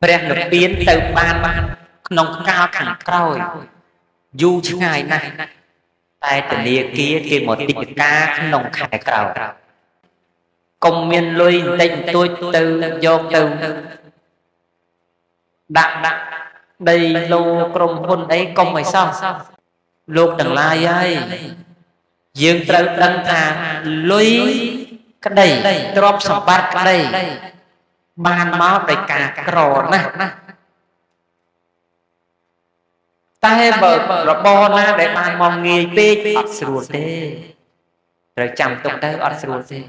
Bèn được biến từ ban nông cao thẳng còi du ngày này tại tỉnh địa kia kia một tịch ca nông khải cầu công miên lui tình tôi từ vô từ đặng đặng đây lô crom hôn ấy công mày sao lô từng lai ấy dương trâu đăng thà lui cái đây drop sập bát cái đây ban máu đầy cả cỏ nè tay bờ rập bò na để bàn mong nghề pe ắt sưu thế rồi chạm tụng tay ắt sưu thế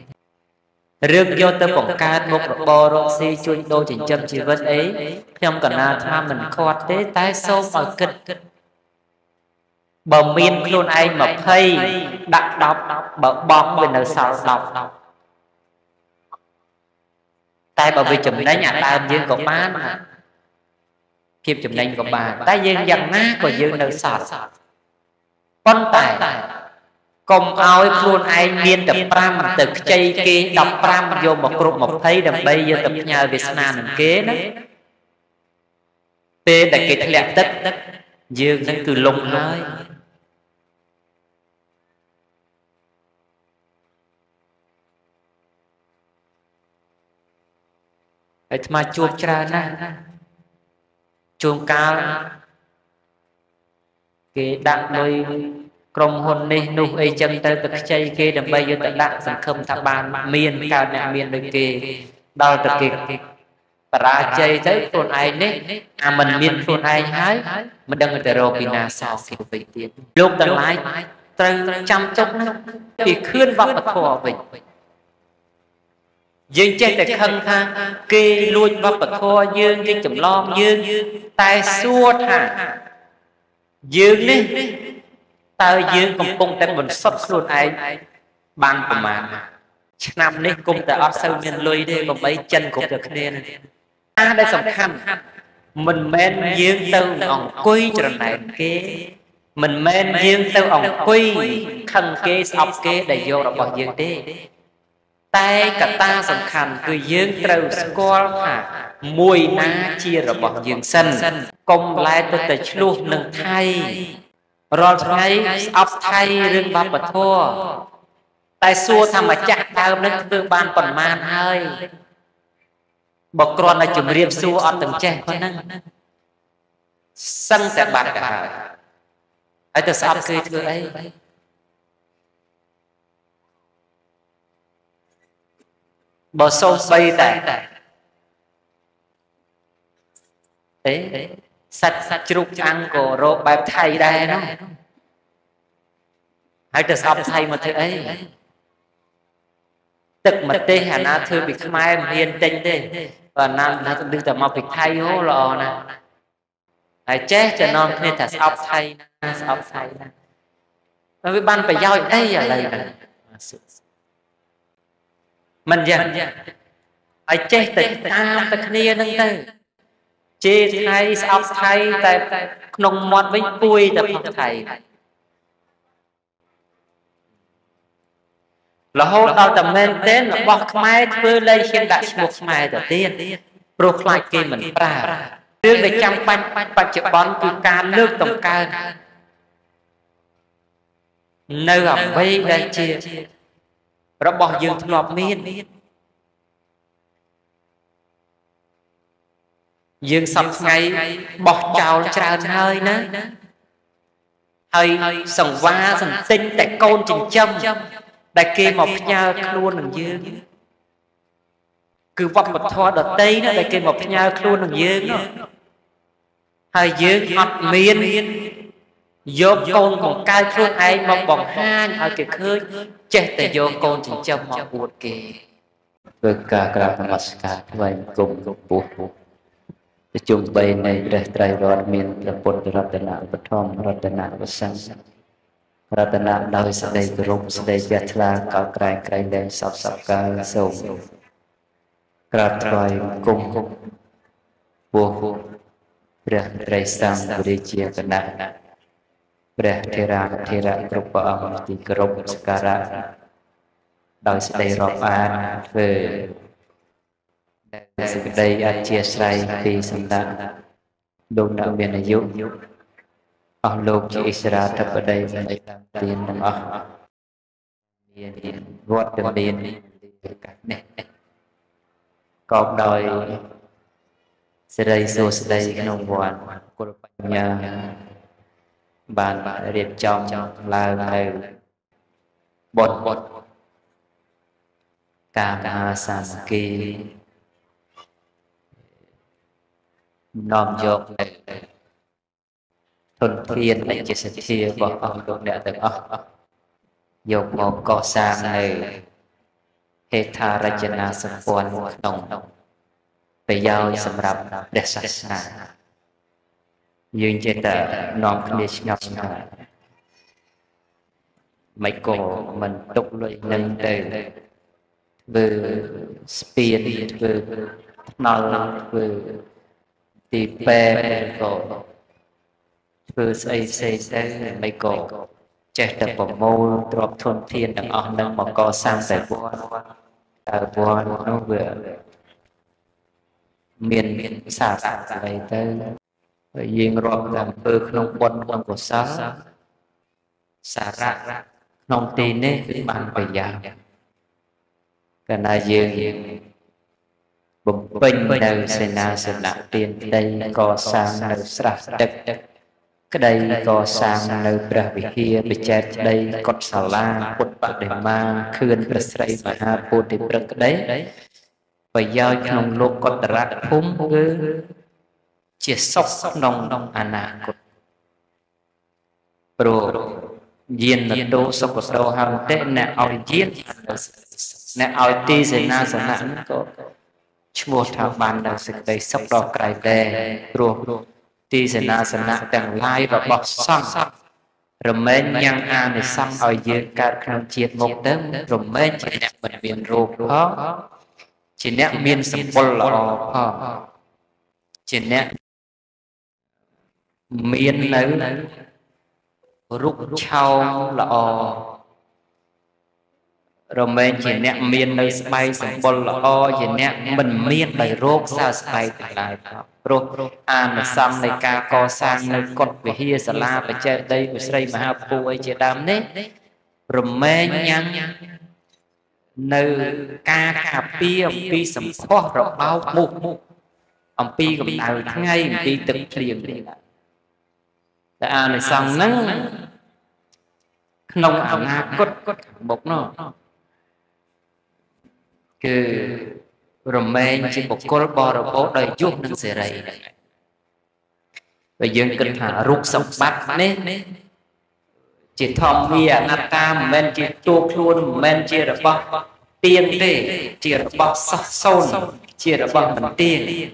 riêng do tôi bỏng ca một rập bò rong si chui đôi chỉnh châm chi vết ấy trong cả na tham mình khoát thế tay sâu mọi kịch bờ miên luôn anh mà hay đặt đọc bờ bóng về nơi sào đọc tay bờ về chấm đấy nhà ta riêng có má mà khiếp chụp nhanh của bà ta dương dần ná của dương nữ sọt con tải công áo luôn ai miên tập pram tập chay kia đọc pram vô một cục một thấy đầm bây giờ tập nhà Việt Nam mình kế đó tên là cái lẹt tất dương nó cứ lùng nói ấy mà chuột trà na chuông cao cái đặng đôi crom hôn này nụ ấy chân tới tập chay kia đầm bây giờ tập đặng sản khâm tháp bàn miền cao nè miền đôi kia đào tập kia ra chay tới tuần ai đấy à mình miền tuần ai hái mình đang ở tại rồi pina sao kiểu vậy tiền lúc đang lái từ trăm chốc năm thì khuyên vọng và thọ vậy dương trên để khăn tha kê luôn vào bậc kho dương trên chấm lon dương tay suốt hả dương đi tao dương công công tên mình sắp luôn ai ban của mà năm đi công tại ở sau miền lui đi còn mấy chân cũng được nên ta đây sòng khăn mình men dương từ ổng quy trở lại kế mình men dương từ ổng quy khăn kế sọc kế đầy vô là bỏ dương đi tay cả ta sẵn khẳng cứ dương trâu score hả mùi ná chia rồi bỏ dương sân công lại tôi tịch luôn nâng thay rồi thay ốc thay rừng bắp và thua tay xua thằng mà chắc đau nâng tương ban còn man hơi bọc con là chùm riêng xua ở tầng trẻ con nâng sân sẽ bạc cả ấy tôi sắp kê thưa ấy bỏ sâu bay tại thế sạch sạch chụp ăn của rô bài thầy đây đó hãy được học thầy mà thầy ấy tức mà tê hà na thư bị mai miền tinh tê và nam nó đừng tầm mọc bị thầy hô lò nè hãy chết cho non nên thật học thầy học thầy nó với ban phải giao ấy ở đây mình dần ai chết tịch ta tịch nia nâng tư chê thay sọc thay tại nồng mọt với vui tập học thầy là hốt đau tầm nên tên là bọc mai thư lây khiến đại một mai đầu tiên ruột lại kia mình ra trước để chăm bánh và chịu bón từ ca nước tổng ca nơi học vây đây chia rồi bỏ dương thầm lọc miên dương sắp ngay bỏ trào tràn hơi ná hơi sẵn hoa sẵn tinh tại côn trình châm đại kia mọc nhau luôn đằng dương cứ vọng một thoa đợt tây nó đại kia mọc nhau luôn đằng dương hơi dương ngọt miên vô con còn cai thương ai mọc bỏng hang ở kìa khơi chết tại vô con chỉ cho mọc buồn kìa với cả các mặt cả vậy cùng buồn chúng bay này để trai rồi miền là bốn ratana bất thông ratana bất sang ratana đau sẽ đầy rung sẽ đầy giật là cao cài cài lên sập sập cả sầu cả trai cùng buồn để trai sang để chia cái nạnព្រះធេរាធេរៈគ្រប់ព្រះអង្គទីគោរពសក្ការៈដោយសេចក្តីរាប់អានធ្វើ đây a chia sẻ vì sanh đạn đông đạo miền này dũng ở lục chỉ Israel thập ở đây mấy tiền đồng ở vót đồng tiền có đòi sẽ đây số sẽ đây nông hoàn nhà bàn điệp trong là bột bột cả sản kỳ nòm dọc thuần thiên này chỉ sẽ chia bỏ ông đồn đã từng ở dọc một cỏ sang này hệ tha ra chân là sập quan đồng bây giờ sầm rập để sạch sạch dương chế tờ nòm khuyết ngọc mấy cổ mình tục lụy nâng từ vừa spiên vừa nó vừa thì bè cổ vừa xây xây xây mấy cổ chết đập vào mô trọc thôn thiên đằng ông nâng mà có sang về vua ở vua nó vừa miền miền xả xả về tới riêng rộn rằng vừa không quân quân của xá xả ra nông tin ấy bạn phải già cái này riêng bùng binh đầu sẽ nạp tiền đây có sang đầu sạch đất cái đây có sang đầu bờ bị kia bị chết đây còn xà la bột bạc để ma khuyên bờ sậy và ha bột để bật đấy và do trong lô con rác phum cứ chia sóc nông nông ana cột pro diện là đô sóc của đô hàng tệ nè ao diện nè ao ti sẽ nạp có chúa thảo ban đầu sự đầy sốc đỏ cài đè ruộng ti sẽ na sẽ nặng tặng lai và bọc xong rồi men nhang a để xong ở dưới cả khăn chiết một đấm rồi men chỉ nẹp bật miền ruộng đó chỉ nẹp miền sông bồn lò chỉ nẹp miền nấu ruộng chao lò rồi mình chỉ nẹ miên nơi bay sẵn bồn lọ chỉ nẹ mình miên đầy rốt sao bay lại rốt à mà xong này ca co sang nơi con về hia sả la và chơi đây của xây mà hao phu ấy chơi đám đấy rồi mê nhang nơi ca cà pi ông pi sầm khó rồi bao mù ông pi còn đào ngay ông pi từng liền đã này xong nắng nông ảo na cốt bột nó cứ rầm men trên một cột bò rồi bố đầy chuột nâng sề đầy bây giờ cần thả rút sọc bát nè chỉ thòm mía nata men chỉ tuột luôn men chỉ là bò tiền tê chỉ là bò sâu chỉ là bò mình tiền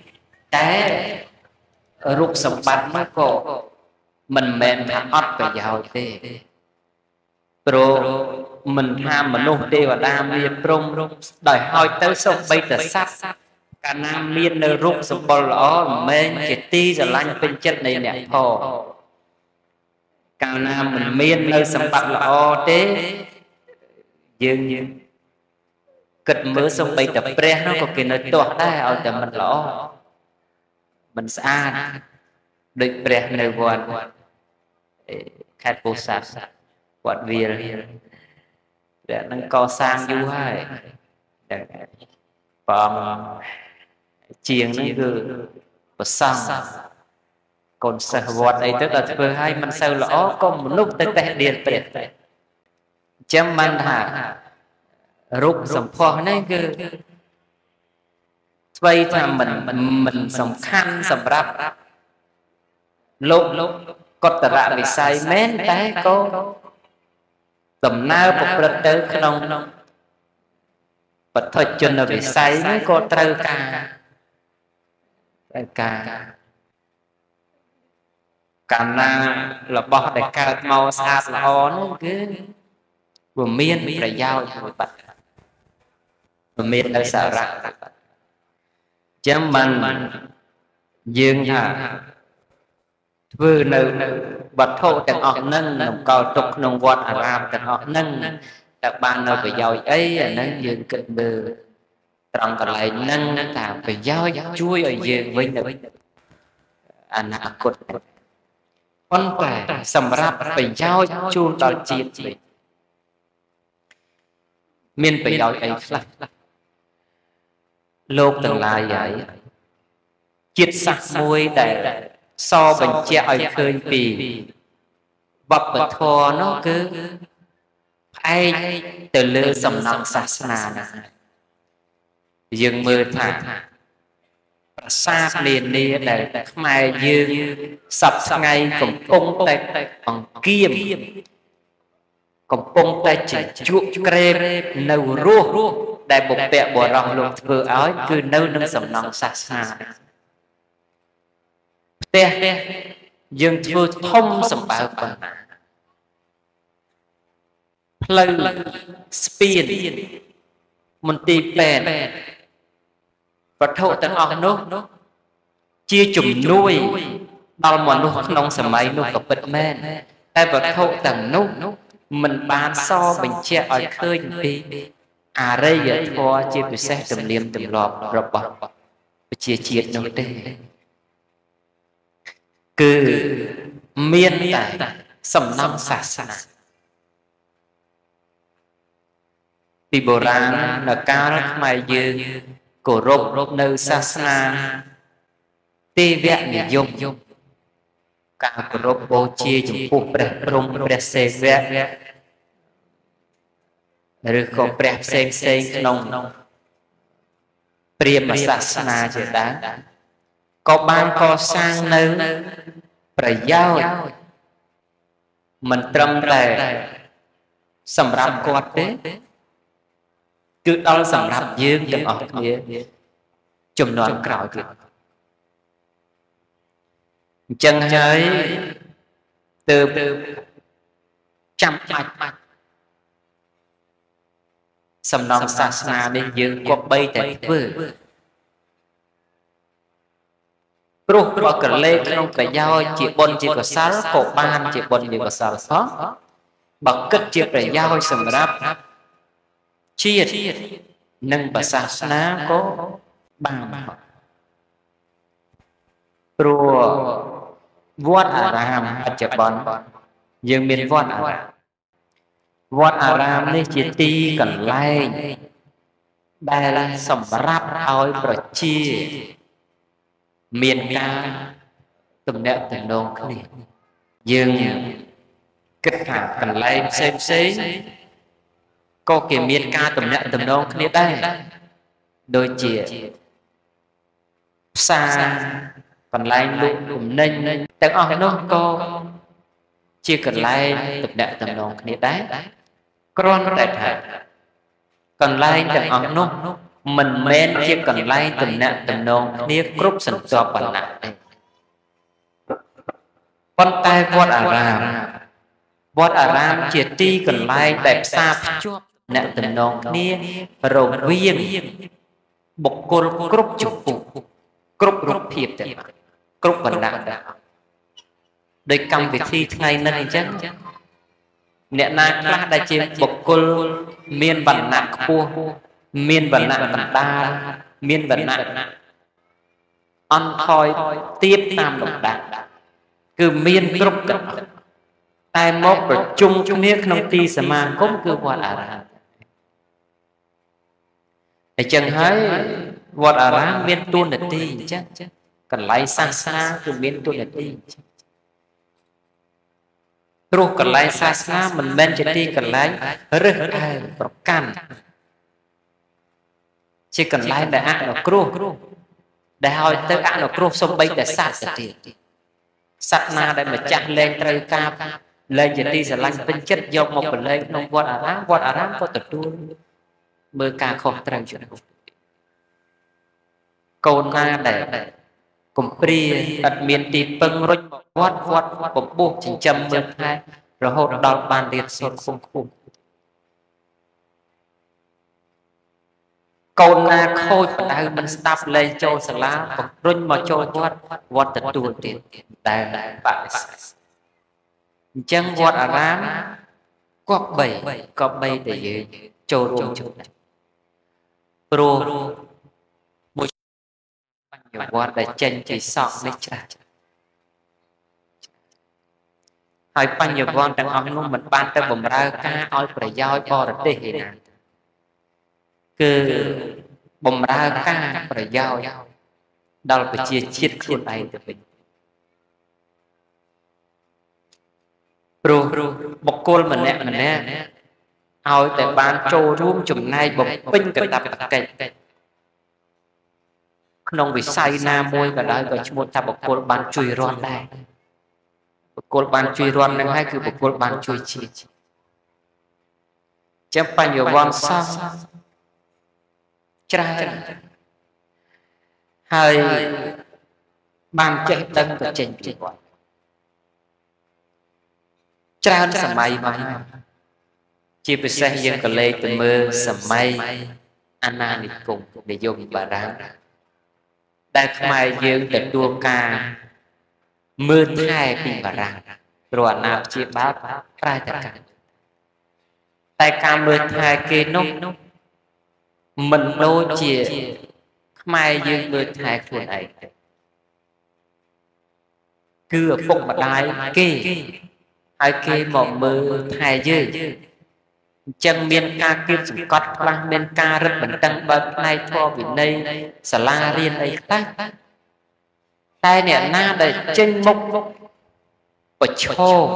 té rút sọc bát mới cổ mình men thả ót về giàu tê pro mình ham mình nô tê và đam mê prom đòi hỏi tới sông bay tới sát cả nam miên nơi rục sông bò lỏ men chỉ ti giờ lanh bên chân này nè thò cả nam mình miên nơi sông bạc lỏ thế dương như cật mớ sông bay tới pre nó có cái nơi to đây ở tại mình lỏ mình xa địch pre nơi quan khát vô sát quạt vía để nâng co sang du hai phòng chiêng nó cứ bật sang còn sờ vọt ấy tức là vừa hai mình sờ lõ có một lúc tới tẹt điện tẹt chém man hạ rút sầm pho này cứ vậy là mình sầm khăn sầm ráp lúc có tờ rạ bị sai mến té cô tầm nào một lần tới không bật thôi chân là bị say mấy cô trâu cả là bỏ để cao màu xa là nó cứ vừa miên là dao vừa bật vừa miên là xả ra chấm mình dương hạ vừa nữ bật thô tặng họ nâng nồng cao trục nồng vọt à làm tặng họ nâng đặc ban nó phải giàu ấy nâng dương cận bờ trong còn lại nâng là phải giao chui ở dưới với nữ anh ạ cột con phải sầm rạp phải giao chuông đòi chiến miền phải đòi ấy là lộp tương lai ấy chiết sắc môi để so bệnh trẻ ở khơi vì bọc vật thô nó cứ ai từ lơ dòng nọng sạc nà dương mơ thả xa liền đi để mai dương sập ngay cổng công tay bằng kim cổng công tay chỉ chuộng krem nâu ruốc để bục bẹ bỏ rong lục vừa áo cứ nâu nâng dòng nọng sạc nà dương thưa thông sầm bảo bằng lời spin một tí bèn và thâu tấn ong nốt chia chủng nuôi đau mòn nốt nông sầm máy nốt cặp bật men ai và thâu tấn nốt mình bán so mình che ở khơi đi à đây giờ thua chia từ xe tầm liêm tầm lọp rập bọt chia chia nốt đây cứ miên tại sầm năm sạt sạt vì bồ rán là cao rất mày dư cổ rộp nơi xa xa tê vẹn để dùng cả cổ rộp bố chia chúng phụ bạc rung bạc xe vẹn rồi có bạc xe nông priêm mà xa xa chế đá có ban có sang nơi phải giao mình trâm tè sầm rạp quạt đấy cứ đó sầm rạp dương từng ở kia chùm nón cào kìa chân hơi từ trăm mạch sầm nón xa xa bên dương quạt bay tại vừa rút vào cửa lê trong cái dao chỉ bồn chỉ có sá cổ ban chỉ bồn chỉ có sá sót bằng cất chiếc cái dao sầm rạp chiết nâng bà sá ná có bằng rùa vuốt à ram bắt chập bồn dương miền vuốt à ram này chỉ ti cần lay đây là sầm rạp ao bờ chia miền ca tùm đẹp tùm đông cái này dương kết thả cần lấy xem xí có kìa miền ca tùm đẹp tùm đông cái này đây đôi chìa xa cần lấy lụm lụm nênh tặng ổng nó cô chia cần lấy tùm đẹp tùm đông cái này đấy con đại thả cần lấy tặng ổng nó mình men chia cần lai từng nạn từng nông nia cướp sần cho bản nạn con tay vót à ram chia ti cần lai đẹp xa nạn từng nông nia rồi viêm bộc côn cướp chụp bụng cướp thiệp đấy cướp bản nạn đây cầm việc thi ngày nay chắc nạn na đại chiêm bộc côn miền bản nạn cua miên vật nạn vật đa miên vật nạn ăn thoi tiếp tam lục đạn cứ miên cướp cướp tai mốt rồi chung chung niết nông ti sầm ma cũng cứ vọt à để chừng thấy vọt à ra miên tuôn để ti chắc cần lấy xa xa cứ miên tuôn để ti rồi cần lấy xa xa mình men để ti cần lấy rất hay cọp can chỉ cần lấy để ăn nó cru để hỏi tới ăn nó cru xong bây để sát thì sát na để mà chặt lên trai cam lên giờ đi sẽ lanh tinh chất do một phần lên nông vót à ráng có tật luôn mưa cà không trang chuyện câu na để cùng pri đặt miền tây bưng rối vót bộc buộc chỉnh châm mưa hai rồi hậu đòn bàn điện sốt không câu na khôi và ta mình stop lên châu sờ lá còn run mà châu vót tật tuột tiền đại bạc chân vót ở rám có bảy để châu rung Pro một nhiều quan đại chân chỉ sọt lấy trả hỏi ban nhiều con đang ăn ngon mình ban tới bụng ra cá oi phải doi bò rất để hiện cứ bụng ra cá phải doi đâu phải chia chiết khuôn này được mình pro bọc côn mình nè oi tại ban trâu rúm chùm nay bọc pin cả tập cả nông bị say na môi cả đời và một tập bọc côn ban chùi ron này cột bàn chui run này hay cứ một cột bàn chui chỉ chém pan nhiều vòng sao trai hay bàn chạy tân của chỉnh chỉ quan trai hơn sầm mai mà chỉ bị say dân cờ lê từ mưa sầm mai anna đi cùng để dùng bà ráng đại mai dương để đua ca mưa thai bình bà rằng rồi nào chị bác trai tất cả tại ca mưa thai kia nốt mình đôi chị mai dương mưa thai khuôn ấy cứ ở phụng bà đáy kia hai kia một mưa thai dư chân miên ca kia dùng cót băng miên ca rất bình tân bậc này thua vì đây xả la riêng ấy tác tai nè na để trên mông và cho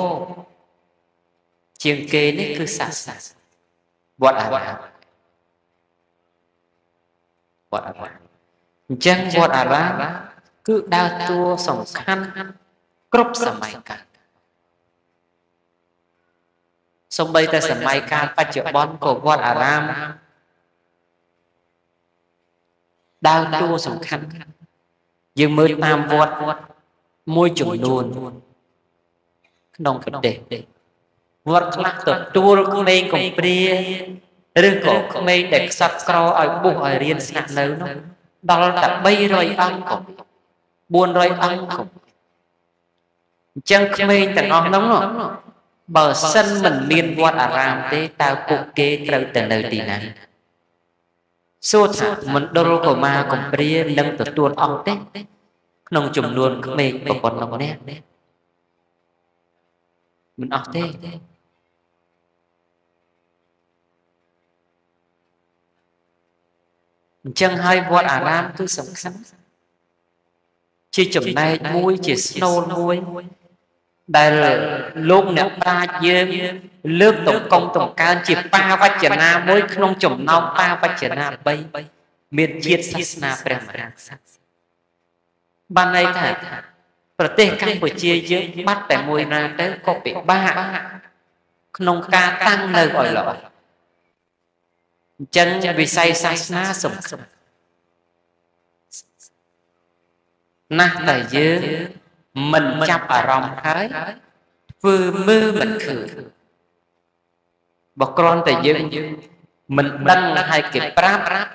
chiên kê nấy cứ sạt sạt vọt à chân vọt à ra cứ đau tua sòng khăn cướp sầm mai cả sông bay ta sầm mai cả ba triệu bón của vọt à ram đau tua sòng khăn dương mới tam vọt môi chủng luôn nông cật để vọt lắc tập tua cũng lên cùng bia rừng cổ cũng lên để sập cò ở bụng ở riêng sạt nấu nó đó là bay rồi ăn cũng buồn rồi ăn cũng chân không lên tận ngon lắm rồi bờ sân mình miên vọt à làm thế tao cục kê tao tận nơi tì nắng số thả mình đôi cổ ma cùng bia nâng tụt tuôn ông tết nông chùm luôn mình còn còn nông nét mình ông tết chân hai vọt à ram cứ sống sắn chỉ chùm này mũi chỉ snow mũi đây là lúc nè ba dương lướt tổng công tổng can chỉ ba vách chè na mới không chủng nong ba vách chè na bay miền chiết sát na bèn bèn sát ban nay thảประเทศกัมพูชีเยอะมัดแต่มวยนาเต้ก็เปะบ้าน้องกาตั้งเลยอ่อยหล่อจันวิไซสัสนาสมนะแต่เยอะmình chắp ở rộng thái vừa mưa mình khử bọc con tại dương mình đăng là hai kịp ráp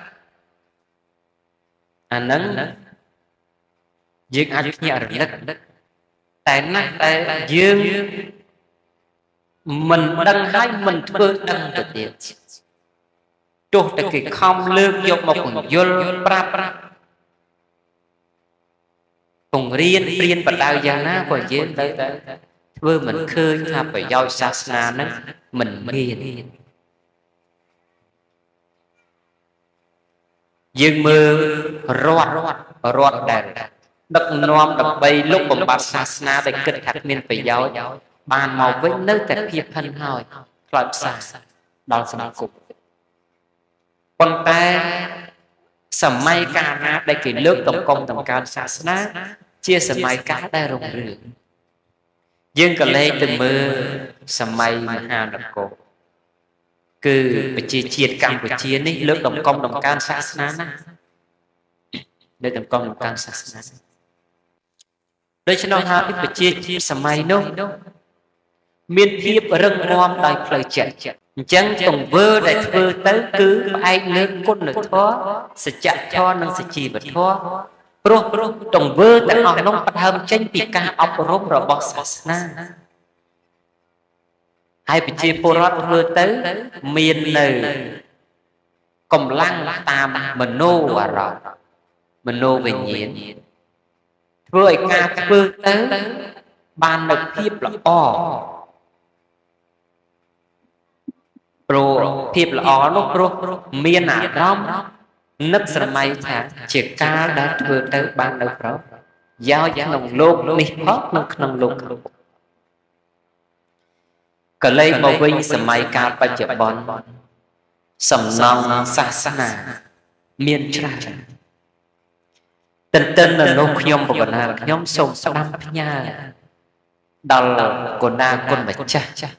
nắng dương ác nhẹ đất tại nát tại dương mình đăng hai mình vừa đăng được tiền trục tại kịp không lương dục một quần vô ráp cùng riêng và đau gian á của riêng tới vừa mình khơi tham phải do sasna nó mình nghiền dương mưa rót đèn đập nom đập bay lúc bằng bát sasna để kịch khắc miên phải do bàn màu với nơi tệ hiệp thân hồi loại xa đó là cục con tay sầm mai ca na đây kỷ lước tổng công tổng cao sasna chia sầm mai ca đây rồng rực dương cờ lê từ mưa sầm mai hà đập cổ cứ chia triệt cam của chia ní lước tổng công tổng cao sasna đây tổng công tổng cao sasna đây cho nó hao ít chia sầm mai nô miên thiếp rừng ngon đại phơi chẹt chẳng tổng vơ đại vơ tới cứ ai nước cốt nửa thoa sẽ chặt thoa nâng sẽ chì và thoa pro tổng vơ tại họ nông bạch hầm tranh tì ca ọc rốt rồi bọc na hai bị chia phô rót vơ tới miền nở Cầm lăng tam mình nô và rõ. Mình nô về nhiễn. Rồi ca phương tớ ban được thiếp là o. Rồi thiếp là o lúc rồi miền ả rong. Nước sẵn mây thả chỉ ca đã thưa tớ ban được rõ. Giao giá nồng lục nít hót nồng lục. Cả lấy màu vinh sẵn mây ca và chở bọn. Sầm nông xa xa nà miền trả ràng. Tên tên là nông nhóm của nàng nhóm sông năm nha. Đó là con nàng con mạch chá.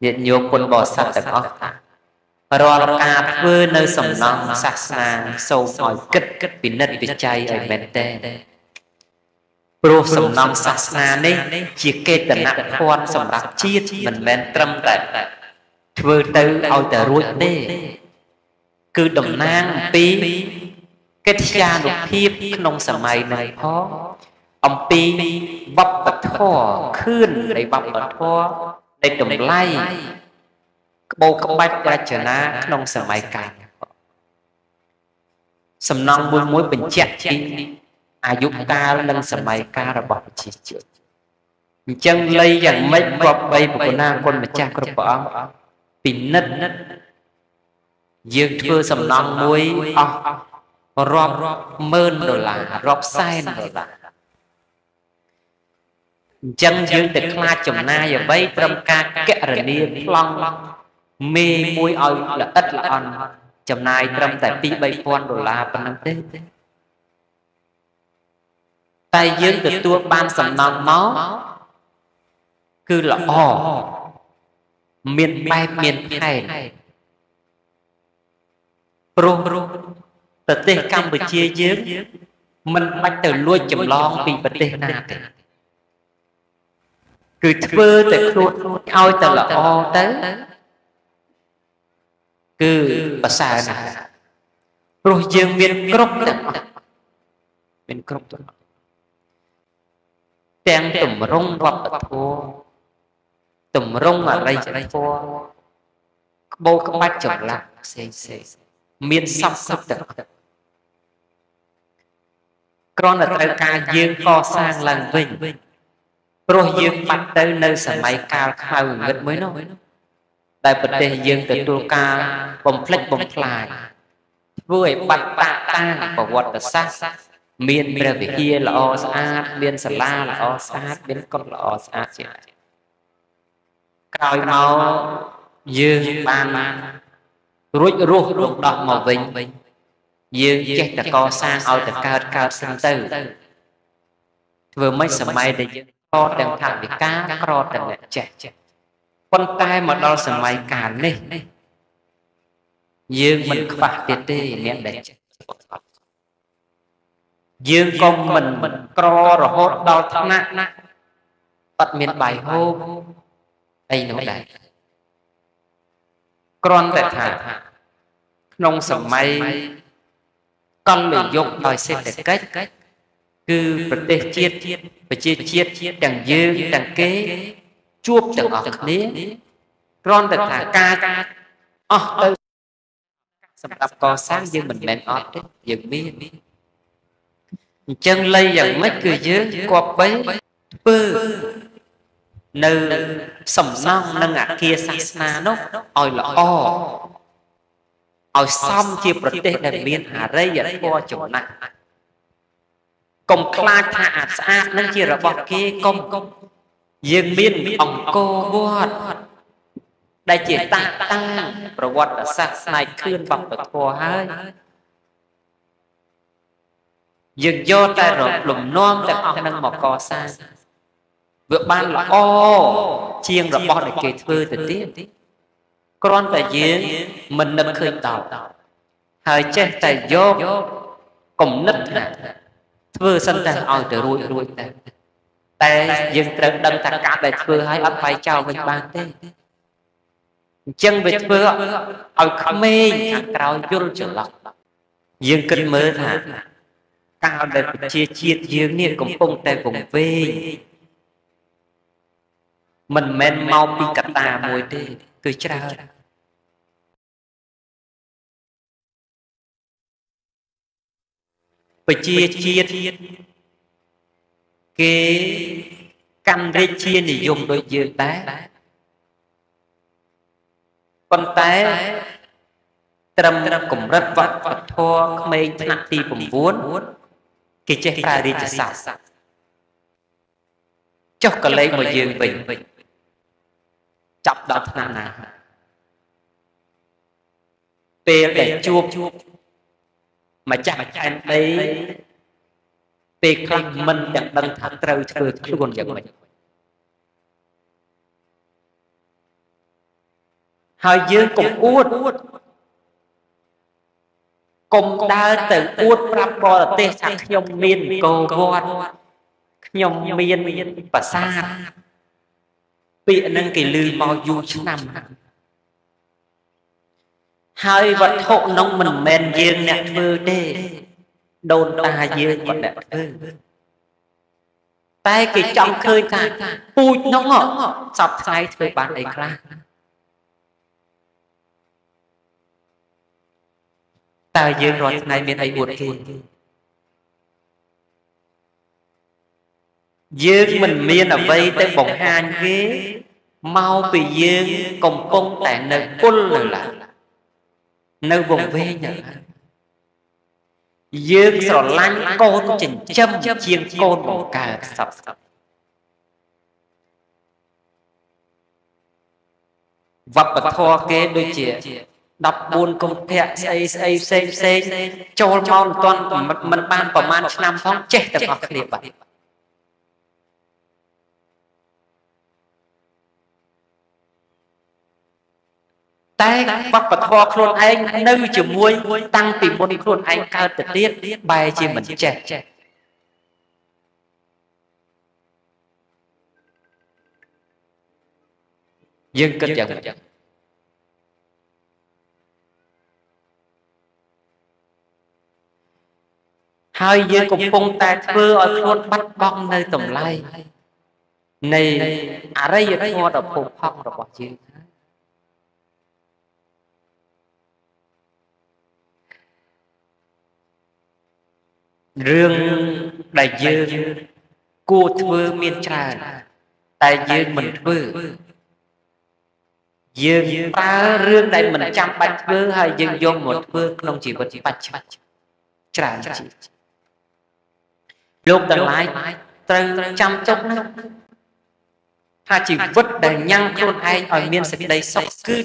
Nhiện nhiều con bò sát tầm ốc. Rồi cà phư nơi sầm nông xa xa nà sâu mỏi kết kết vì nết vì chay ở bên tê. Rồi sầm nông xa xa nà này chỉ kê tần nạc khoan sầm đạc chiết mình bên trâm tệ. Vừa tư ôi tờ ruột đê. Cứ đồng nàng bí. Kết xa nụ thiếp nông sở mây này thó. Ông bí vấp bật thó. Khươn đầy vấp bật thó. Đầy đồng lây. Bố cấp bách ra trở ná nông sở mây cả. Sầm nông buôn mối bình chẹt đi. Ai giúp ta nâng sở mây cả rồi bỏ chỉ chịu. Chân lây dần mấy vọp bay của nàng con mà cha có bỏ. Bình nứt dương thưa sầm non muối rộp mơn rồi là rộp sai rồi là chân dương tịch la chồng na giờ bấy trong ca kẹt rồi đi long mê muối ơi là ít là on chồng na trong tại pi bay con rồi là bằng năng tay dương tịch tua ban sầm non máu cứ là ồ miền bay miền Thái, pro, từ Tây Campuchia dưới, mình bắt từ lôi chầm lon vì bật Tây Nam, cứ thưa từ luôn, ao từ là o tới, cứ bả xa này, rồi dương miền Crop từ, miền Crop từ, trang tụm rong rập thua. Tùm rung ở đây chẳng có. Bố các bác chồng lạc miên sắp sắp tật. Còn là tớ ca dương co sang làng vinh. Rồi dương bắt tớ nơi sở máy cao khao ngất mới nó. Đại bật đề dương tớ đô ca bông phách bông lại. Vui bắt tạ tang và quật tớ sát. Miên bè về kia là o sát. Miên sở la là o sát. Miên con là o sát. Còi màu dương ban rút rút rút đọc màu vinh. Dương chết là co sang ôi thật cao cao sinh tư. Vừa mấy sở mây để dương co đằng thẳng vì cá co đằng ngạc trẻ. Con tay mà đo sở mây cả nê. Dương mình khỏa tiết đi miệng để chết. Dương con mình co rồi hốt đo thẳng nặng. Phật miệng bài hô. Đây nó đây. Còn tại thả nông sở mây con mình dụng đòi xếp để cách. Cứ vật đề chiết và chiết đằng dương đằng kế chuốc đằng ọc lý. Còn tại thả ca sầm đập có sáng dương mình mẹn ọt đấy. Dừng mi chân lây dần mất cười dương cọp bấy bư. Nơi sầm non nâng ngạc kia sát nó ôi là o. Ôi xong chìa bật tế đàn miên hà rây dẫn qua chỗ nặng. Công khai thả ạt sát nâng chìa ra bọt kia công. Dương miên ổng cô vọt. Đại chìa ta tăng rồi vọt ở sát này khuyên vọng được thua hơi. Dương dô ta rồi lùm non ta ổng nâng mọc co sang. Vừa ban là o chiêng rồi bỏ để kề thưa từ tiếp. Còn tại dưới mình nâng khơi tàu. Hơi chết tại dốt cũng nứt nè. Thưa sân ta ôi từ rùi ta. Tại dừng trần đâm ta cả tại thưa hay ấp phải chào mình ban thế. Chân về thưa ôi khám mê hạng trao vô trở lọc. Dương kinh mơ thả. Cao đời chia dương này cũng không tại vùng về. Mình men mau bị cắt tà mùi đi. Cười chá. Chia cái căn để chia này dùng đôi dương tá con tá trầm cũng rất vật vật thua không mấy nặng thì cũng vốn cái chế ta đi chả sạch cho cả lấy một dương bình chọc đọc nặng nặng bê để chuông mà chạm anh ấy về khăn mình chẳng đăng thẳng trâu chơi luôn chẳng mình hỏi dương cũng uốt cùng đa tử uốt rạp bò là tê sạc nhông miên cầu vọt nhông miên và xa bị nâng kỳ lưu mò dù chứ nằm hai vật hộ nông mình men dương nẹ mơ đê đồn ta dương vật đẹp thơ tay kỳ trọng khơi ta bụi nóng ngọt sọc sai thời bán ấy ra ta dương rồi này miền ấy buồn kì dương mình miền ở vây tới bóng hàn ghế mau vì dương cùng công tại nơi quân là nơi vùng vê nhở dương sổ lanh con chỉnh châm chiêng con một cà sập sập vập và thoa kế đôi chìa đập buôn công thẹ xây cho mong toàn mình ban và man năm phong chết tập học các địa vật bắt và thoa khuôn anh nâu chìa muối tăng tìm môn khuôn anh cao tật tiết bài chìa mình trẻ dương cân chẳng hai dương cũng phong ta thơ ở khuôn bắt bong nơi tổng lai này ở đây dương thoa đọc phổ phong đọc bọc dương rương đại dương cô thưa miên tràn tại dương mình thưa dương ta rương đại mình trăm bạch thưa hay dương vô một thưa không chỉ vật bạch tràn lúc tầng lái từ trăm chốc năm ta chỉ vứt đầy nhăn luôn ai ở miên sẽ đây sọc cứ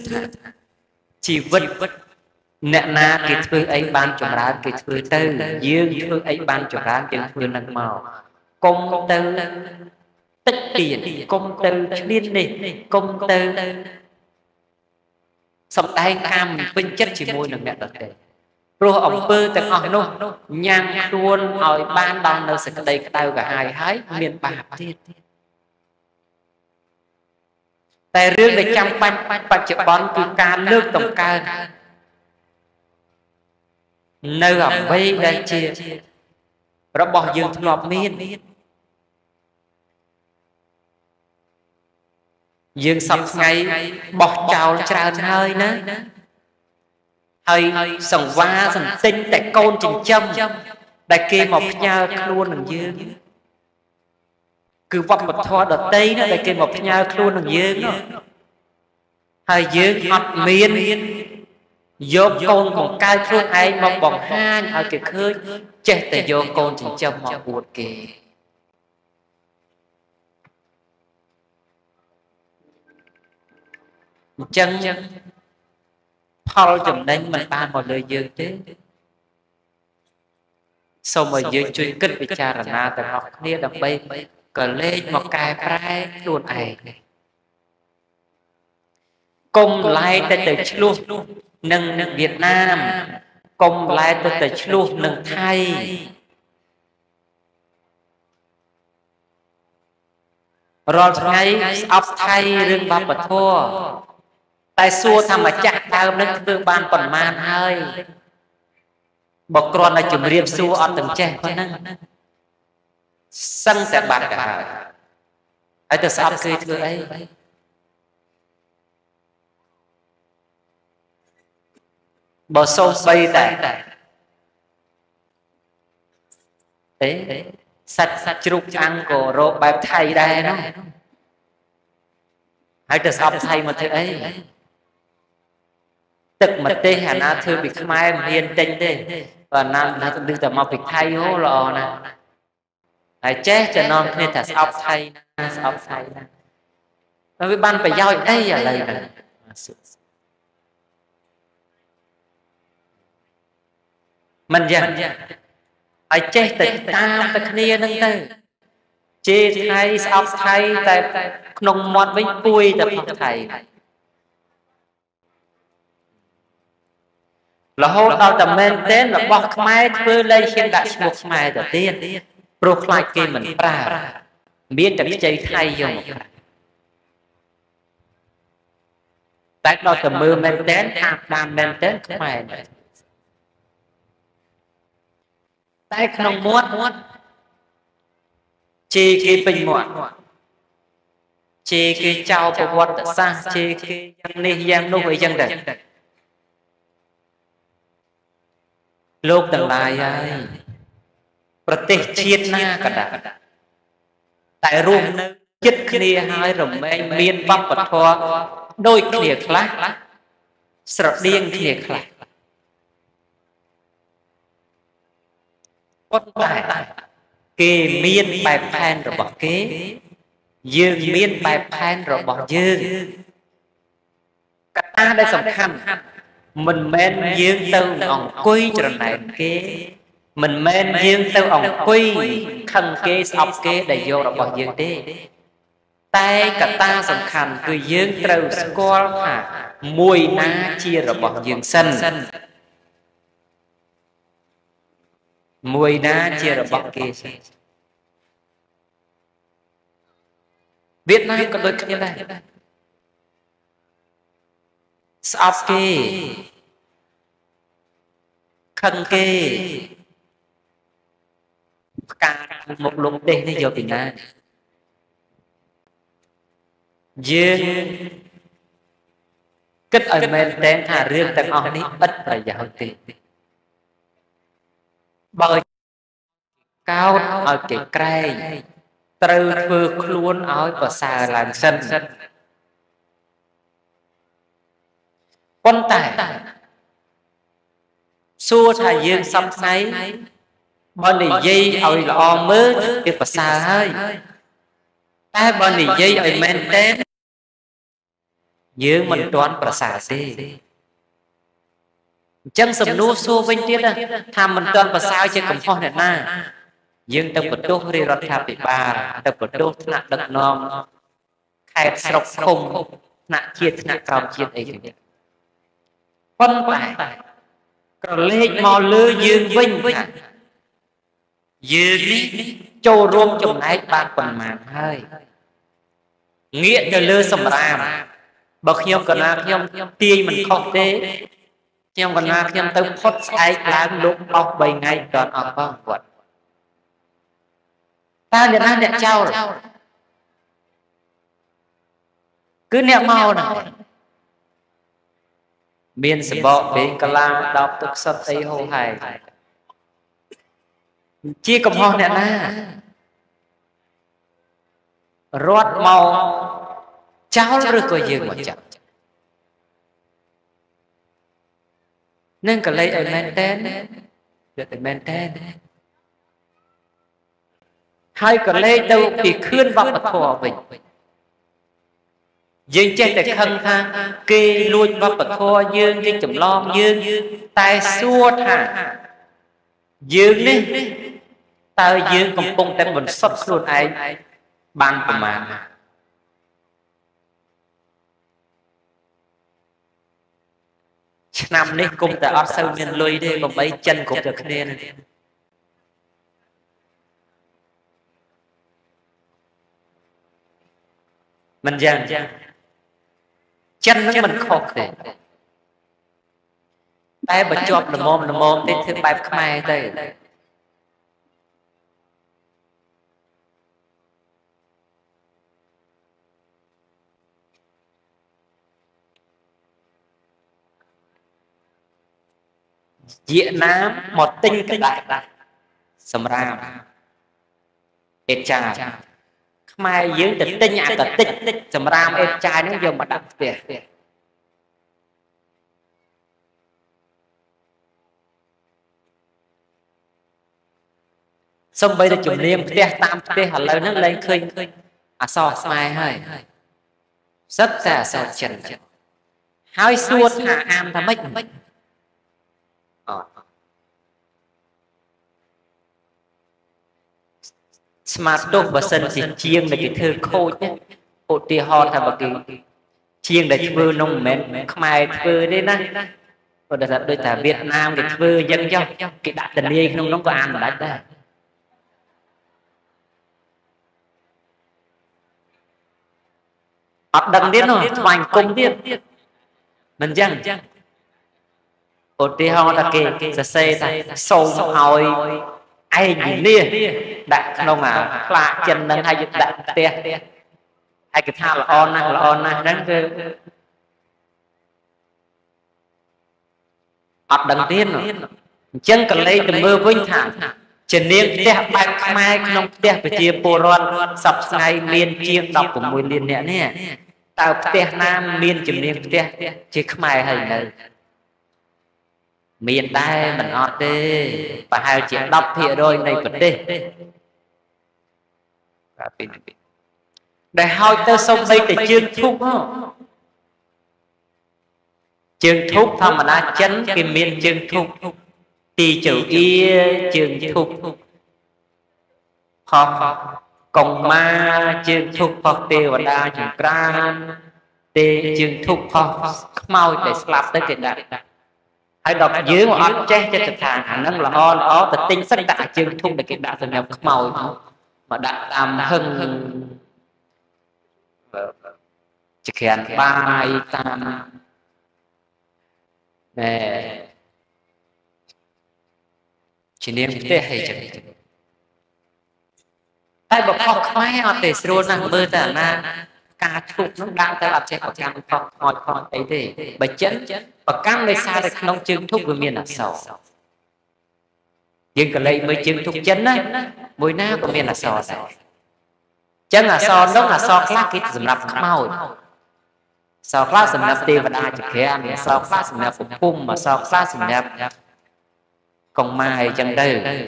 chỉ vứt nẹ na cái thứ ấy ban cho ra cái thứ tư dương thứ ấy ban cho ra cái thứ lần màu công tư tích tiền công tư liên này công tư sập tay cam vinh chất chỉ môi được mẹ đặt để rồi ông bơ từng hỏi luôn nhang luôn hỏi ban ban đâu sẽ đây tao cả hai hái miền bà tại riêng để chăm bánh chợ bón từ ca nước tổng ca nơi học vây đây chia rồi bỏ dương ngọc miên dương sập ngay bỏ trào tràn hơi nữa hơi sòng va sòng tinh tại côn trình châm đại kia một nhau luôn đằng dương cứ vấp một thoa đợt tây nữa đại kia một nhau luôn đằng dương hơi dương ngọc miên vô con còn cai khuôn ai mong bóng hang ở kìa khơi chết tại vô con chỉ châm mọi buồn kìa chân Paul chồng đánh mình ba mọi lời dương thế sau mà dương chuyên kích với cha ràng nà tầm học nia đầm bây cờ lên một cài prai luôn ai công lại tới từ luôn nâng Việt Nam công lại tới tới luôn nâng Thái rồi ngay ấp Thái rừng bắp bật thua tại xua thăm mà chắc tao nâng tương ban còn man hơi bọc con là chùm riêng xua ở từng trẻ con nâng sân sẽ bạc cả ấy từ sắp kê thưa ấy bỏ sâu bay tại Thế sạch chụp ăn của rộp bài thầy đây đó. Hãy trở sọc thầy mà thầy ấy tức mà tê hả na thưa bị mai em hiền tinh thế và na đừng tầm mọc bị thay hô lọ nè hãy chết cho non nên thả sọc thầy sọc thầy nó với ban phải giao đây ở đây này mình dần hãy chết tịch ta tịch nia nâng tư chê thay sọc thầy tại nồng mọt với vui tập học thầy là hốt đau tầm mên tên là bọc mai thưa lây khiến đại sụp mai đầu tiên rốt lại kia mình ra miễn chẳng chơi thay dùng tại đau tầm mơ mên tên hạp đàm mên tên của mày tại không muốn chê khi bình muộn chê khi chào bộ quật sang chê khi dân ni dân nô với dân đời Lốp tầng lai ai Phật tế chiết na cả đạc tại ruộng chiết kia hai rồng mênh miên vắp vật thoa đôi kia khá sợ điên kia khá con bài kì miên bài phan rồi bỏ kế dương miên bài phan rồi bỏ dương cả ta đây sống khăn mình men dương tư ông quy cho này kế mình men dương tư ông quy khăn kế sọc kế để vô là bỏ dương đi tay cả ta sẵn khăn cứ dương tư score hả mùi ná chia rồi bỏ dương sân mùi ná chia rồi bỏ kế Việt Nam có đôi kia đây sắp kê khăn kê cả một lúc đây nó vô tình này dương kết ở mềm tên thả riêng tên ông ấy ít và giàu tiền bởi cao ở cái cây từ vừa luôn áo và xà làng sân con tài xua thầy dương sắp nấy bọn này dây ôi lo mớ kịp và xa hơi ta bọn này dây ôi men tên dương mình toán và xa đi chân sầm nô xua vinh tiết tham mình toán và xa chứ cũng không thể na dương tập vật đốt rì rọt thạp bị bà tập vật đốt nặng đất non khai sọc không nặng chiết nặng cao chiết ấy kiểu phân tại còn lên mò lư dương vinh dương châu ruộng trồng ấy ba quần màn hơi nghĩa cho lư sầm ram bậc nhau còn là nhau tia mình không thế nhau còn là nhau tông phốt ấy làm lúc bọc bảy ngày còn ở vòng quật ta liền ăn đẹp trao rồi cứ nẹo mau nào biên sẽ bỏ bên cả làm đọc tục sắp ấy hô hài chi cầm hò nè na rót màu cháu rồi coi dương mà chậm nên cả lấy ở men tên được ở men tên hai cả lấy đâu bị khuyên vọng và thò mình dương chết để khăn thang kê luôn vào bậc kho dương cái chùm lon dương tay xua thả dương đi tao dương công công tên mình sắp luôn ai ban của mà năm nay công ta áp sâu miền lui đi còn mấy chân cũng được nên mình dần chân nó mình khó khăn tay bật chọc là mồm đến thứ bài khai đây Việt Nam một tinh cái đại sầm rào ếch chai mai dưỡng tịch tinh nhà tịch tích sầm rào ếch chai nó dùng mà đập tiền xong bây giờ chụp liêm tia tam tia hở lớn nó lên khinh à sò mai hơi rất là sò chèn hai suốt hạ am tham mít smart dog và sân thì chiêng là cái thơ khôi nhé ổ tia hòn thà và cái chiêng là thơ nông mến khmai thơ đấy nè còn đặt đôi tả Việt Nam cái thơ dân dọc cái đại tình yêu không nó có ăn mà đánh đây họ đăng đến rồi hoành công điên mình dân ổ tia hòn là cái giờ xe là sâu hỏi ai nhìn đi đặt nông à lạ chân lên hai đặt tiền hai cái thao là on năng cứ ọt đằng tiên rồi chân cần lấy từ mưa vinh thả trên niên tiệp bạch mai nông tiệp về chia poron sập ngày miền chia đọc của mùi liền nhẹ nè tàu tiệp nam miền chìm niên tiệp chỉ mai hình này miền đây mình ngọt đi và hai chị đọc thì rồi này vẫn đi để hỏi tới sông đây thì chương thúc không chương thúc thầm mà đã chấn cái miền chương thúc thì chữ y chương thúc khó còn ma chương thúc hoặc tiêu và đa chương trang thì chương thúc khó mau để slap tới cái đại hãy đọc dưới một ớt chết cho thật thà nâng là on ó thật tinh sách đại chương thúc để cái đại thần nhập màu mà đại tam hưng chỉ khen bài tam nè chỉ niệm thế hay chẳng ai bảo khóc máy họ để sưu năng mơ tả na cá thục nó đang tới làm chơi của cam khóc ngọt ngọt ấy thì bạch chấn và cam lấy xa được nông chương thúc vừa miền là sầu nhưng còn lấy mới chương thúc chấn á mùi na của miền là sầu chấn là sầu đó là sầu khác cái dùm lặp màu sau class mình nhập tiền và đa trực khen sau class mình nhập phục cung mà sau class mình nhập còn mai chân đây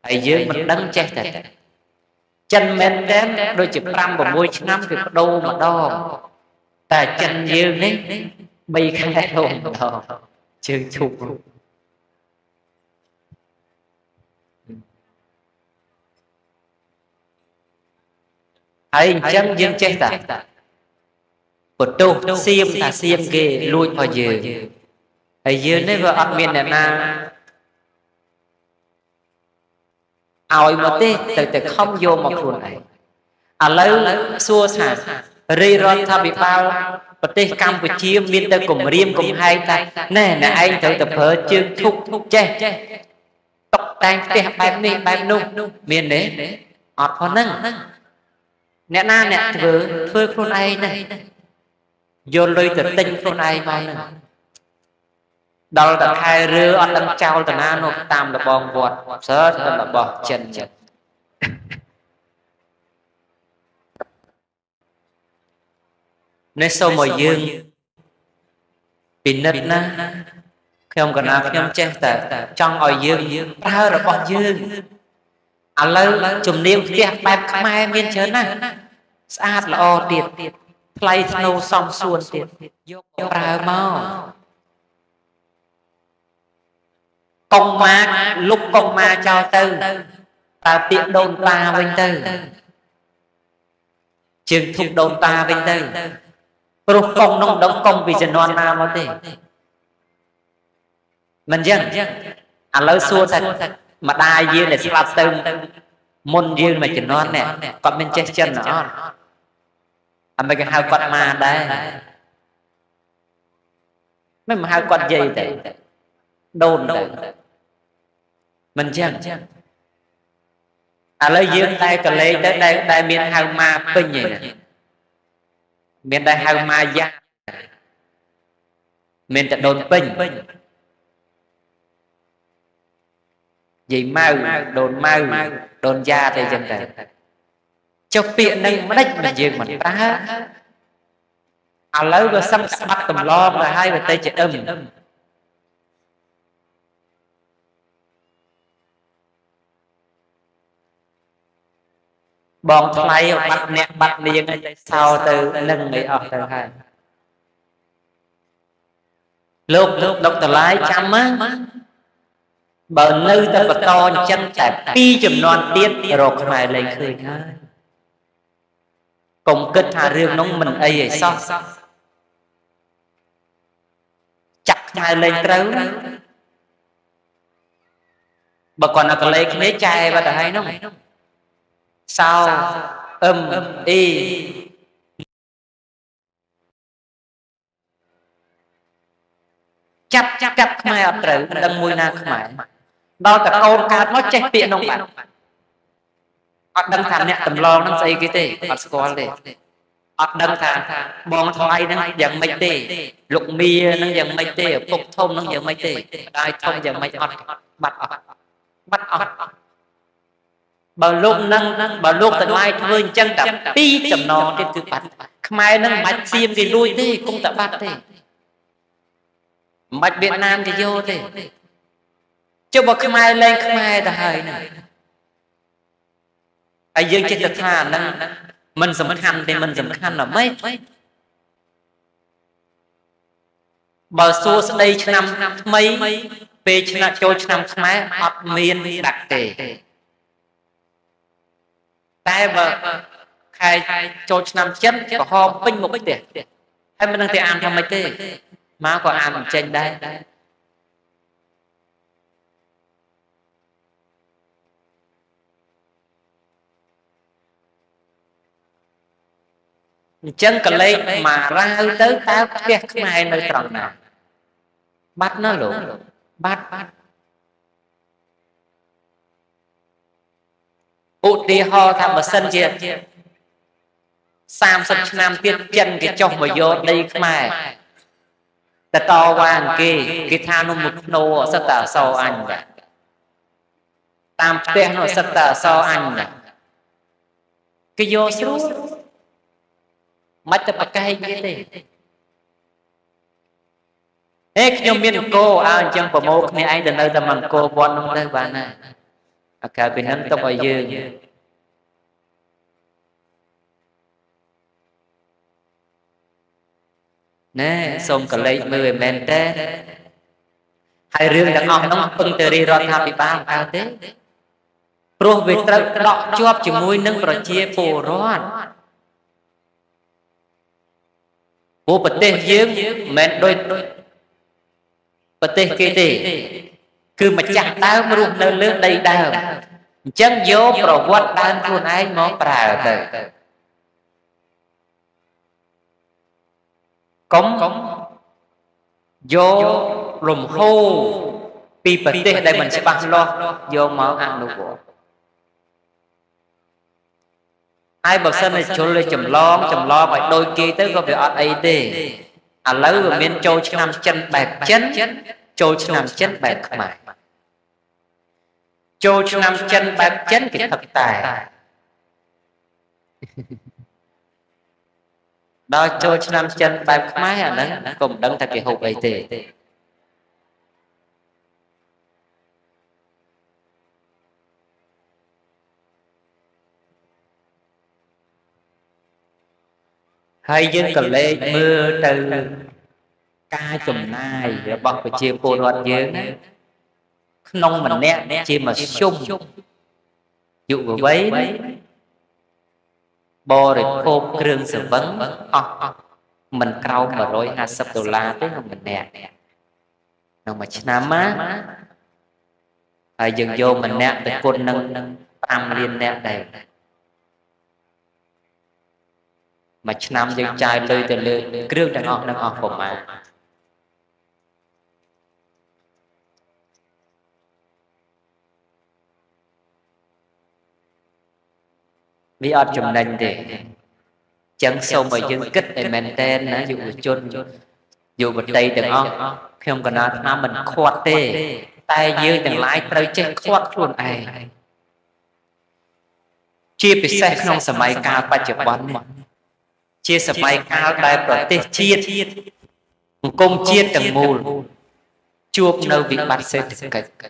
ở dưới mình đắng chết thật chân men đến đôi chục năm và môi năm thì có đô mà đo ta chân dương đấy bây khai hồn đó chương thúc ấy chân dương chết thật bộ tố xiêm ta xiêm kê lui vào dưới ở dưới nơi vợ ấp miền là ỏi mà tê từ không vô một khuôn này à lấy xua xả rì rót tha bị bao bộ tê Campuchia miền tây cùng riêng cùng hai tay nè nè anh thử tập hợp chương thúc thúc che tóc tan tê bám nè bám nung miền đấy ọt khó nâng nè na nè thử thưa khuôn ai này vô lôi từ tinh con ai mai đâu là hai rứa ăn đâm trao từ na nó tam là bòn vọt sớt là bò chân chân nên sau mọi dương bình nết na khi ông còn nào khi ông che tờ trong ngồi dương ta là bò dương à lâu chùm niêu kia bẹp mai miên chớ na sát là o tiệt play snow song suôn tiền vô ra mau công ma lúc công ma cho tư ta tiện đồn ta bên tư trường thục đồn ta bên tư rút công nông đóng công vì dân non nào mà thế mình dân à lỡ xua thật mà đai dưa này sắp tư môn dưa mà dân non nè còn bên chết chân nó anh mấy cái hai quạt ma đây mấy mà hai quạt gì đấy đồn đấy mình chẳng à lấy dương tay còn lấy tới đây đây miền hai ma bên gì nè miền đây hai ma gia miền trận đồn bên vì mau đồn gia đây dân đời cho tiện nên mất mình riêng mình ta à lâu rồi xăm bắt tầm lo mà hai về tay chết âm bọn thay bắt nẹt bắt liền sau từ lần này ở từ hai lúc lúc đọc tờ lái chăm á bởi nơi ta vật to chân tại pi chùm non tiên rồi mày lên khơi thôi cùng kết hà riêng nóng mình ấy sao chặt mày lên trấu bà còn là lấy cái nấy chai và hay nó sao y chặt chặt chặt mày ở trữ đằng mùi na mày đó cả câu cá nó chạy tiện ông bạn ở đằng thằng này tầm lo nó xây cái gì ở school đấy ở đằng thằng bọn thoi nó dạng mấy tê lục mi nó dạng mấy tê cục thông nó dạng mấy tê đại thông dạng mấy bắt bảo lúc năng bảo lúc tận mai thôi chân đập pi chậm nò trên từ bát mai năng bát xiêm thì lui đi cũng tận bát đi bạch Việt Nam thì vô thì chưa bỏ cái mai lên cái mai là hơi này ai dương trên thực thà năng mình sầm khăn thì mình sầm khăn là mấy bảo xua đây năm mấy về cho năm máy hot miên đặc tề tai vợ khai cho năm chân có hòm pin một bích tiền hay mình đang thể ăn làm mấy tê má còn ăn trên đây chân cả lấy mà ra tới tao cái này nơi tròn nào bắt nó lỗ bắt út đi ho tham mà sân diện sam sân nam tiên chân cái chồng mà vô đây mày ta to vàng kì cái tha nó một nô ở sát tờ sau anh vậy tam tên nó sát tờ sau anh vậy cái vô số mất tập cái gì đấy hết nhóm miền cô anh chẳng phải một ngày anh đến nơi tầm bằng cô bọn nó đây bạn này cả bên nắng tông ở dương nè xong cả lấy mười men té hai riêng đàn ông nó phân từ đi rồi tham bị ba ao té pro về trật đọ chóp chỉ môi nâng rồi chia phù rót vô bật tê dương men đôi bật tê kia tê cứ mà chặt tao mà rụng nơi lướt đây đào chân vô pro quật đan của ai món bà từ cống vô rùm hô pi bật tê đây mình sẽ bằng lo vô máu ăn đồ của ai bậc sân này chôn lên chầm lo phải đôi kia tới có việc ấy đi à lấy rồi miên châu năm chân bạc chân châu năm chân bạc mại châu năm chân bạc chân cái thật tài đó cho năm chân bạc máy à nó cùng đấng thật cái hộp ấy thì hay dân cần lấy mưa từ ca chùm này rồi bọc và chia cô đoạt dương nông mình nè chia mà xung dụ của bấy bò rồi khô krương sự vấn mình cao mà rồi $20 tới không mình nè nông mà chăm á hay dân vô mình nè tới con nâng tam liên nè đầy mà năm dân trai lơi từ lơi kêu đàn ông của mà vì ở chùm nền thì chẳng sâu mà dân kích để maintain nó dù chôn dù bật tay đàn ông khi không còn nó mình khoát tê แต่ dương ទាំងឡាយ ត្រូវ ចេះ ខ្វាត់ ខ្លួន ឯង ជា ពិសេស ក្នុង សម័យ កាល បច្ចុប្បន្ន នេះ ជា សម័យ កាល ដែល ប្រទេស ជាតិ សង្គម ជាតិ ទាំង មូល ជួប នៅ វិបត្តិ សេដ្ឋកិច្ច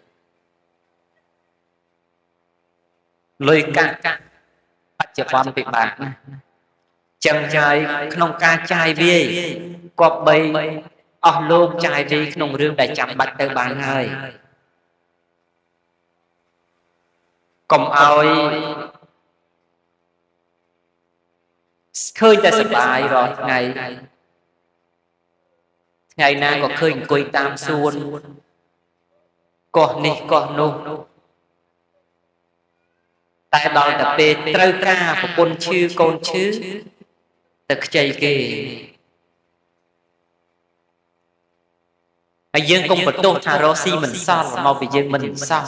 លុយ កាក់ បច្ចុប្បន្ន ពិបាក ណាស់ ចឹង ហើយ ក្នុង ការ ចាយ វាយ គប្បី អស់លោក ចាយ វាយ ក្នុង រឿង ដែល ចាំ បាច់ ទៅ បាន ហើយ កុំ ឲ្យ khơi ta sập bài rồi ngày nay có khơi quỳ tam xuân còn nị còn nô tại đòi tập về trâu ca của con chứ tập chạy kì anh dương công vật tôn thà rosi mình sao mà mau bị dương mình sao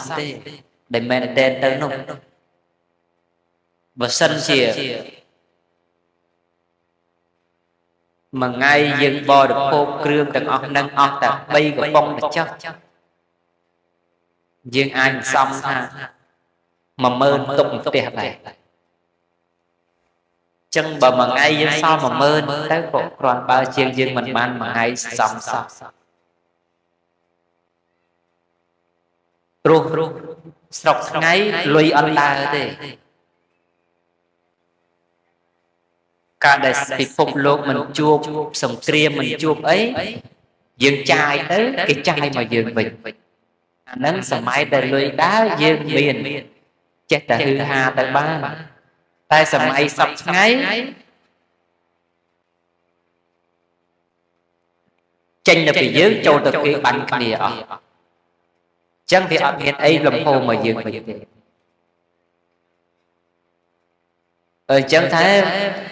để men tên tới nô và sân chìa mà ngay dân bò được khô krương đừng ọc nâng ọc ta bay của bông được chắc dân anh xong ha mà mơn tụng tiệt này chân bờ mà ngay dân sao mà mơn tới cổ còn bao chiên dân mình ban mà ngay xong ru sọc ngay lui ăn ta thế cả đời bị phục lục mình chua sầm kia mình chua ấy dương trai tới cái trai mà dương mình nắng sầm mai đời lười đá dương miền chết tại hư hà tại ba tại sầm mai sập ngay tranh là bị dương trâu được cái bánh kia chẳng vì ở miền ấy lầm hồ mà dương mình chẳng thấy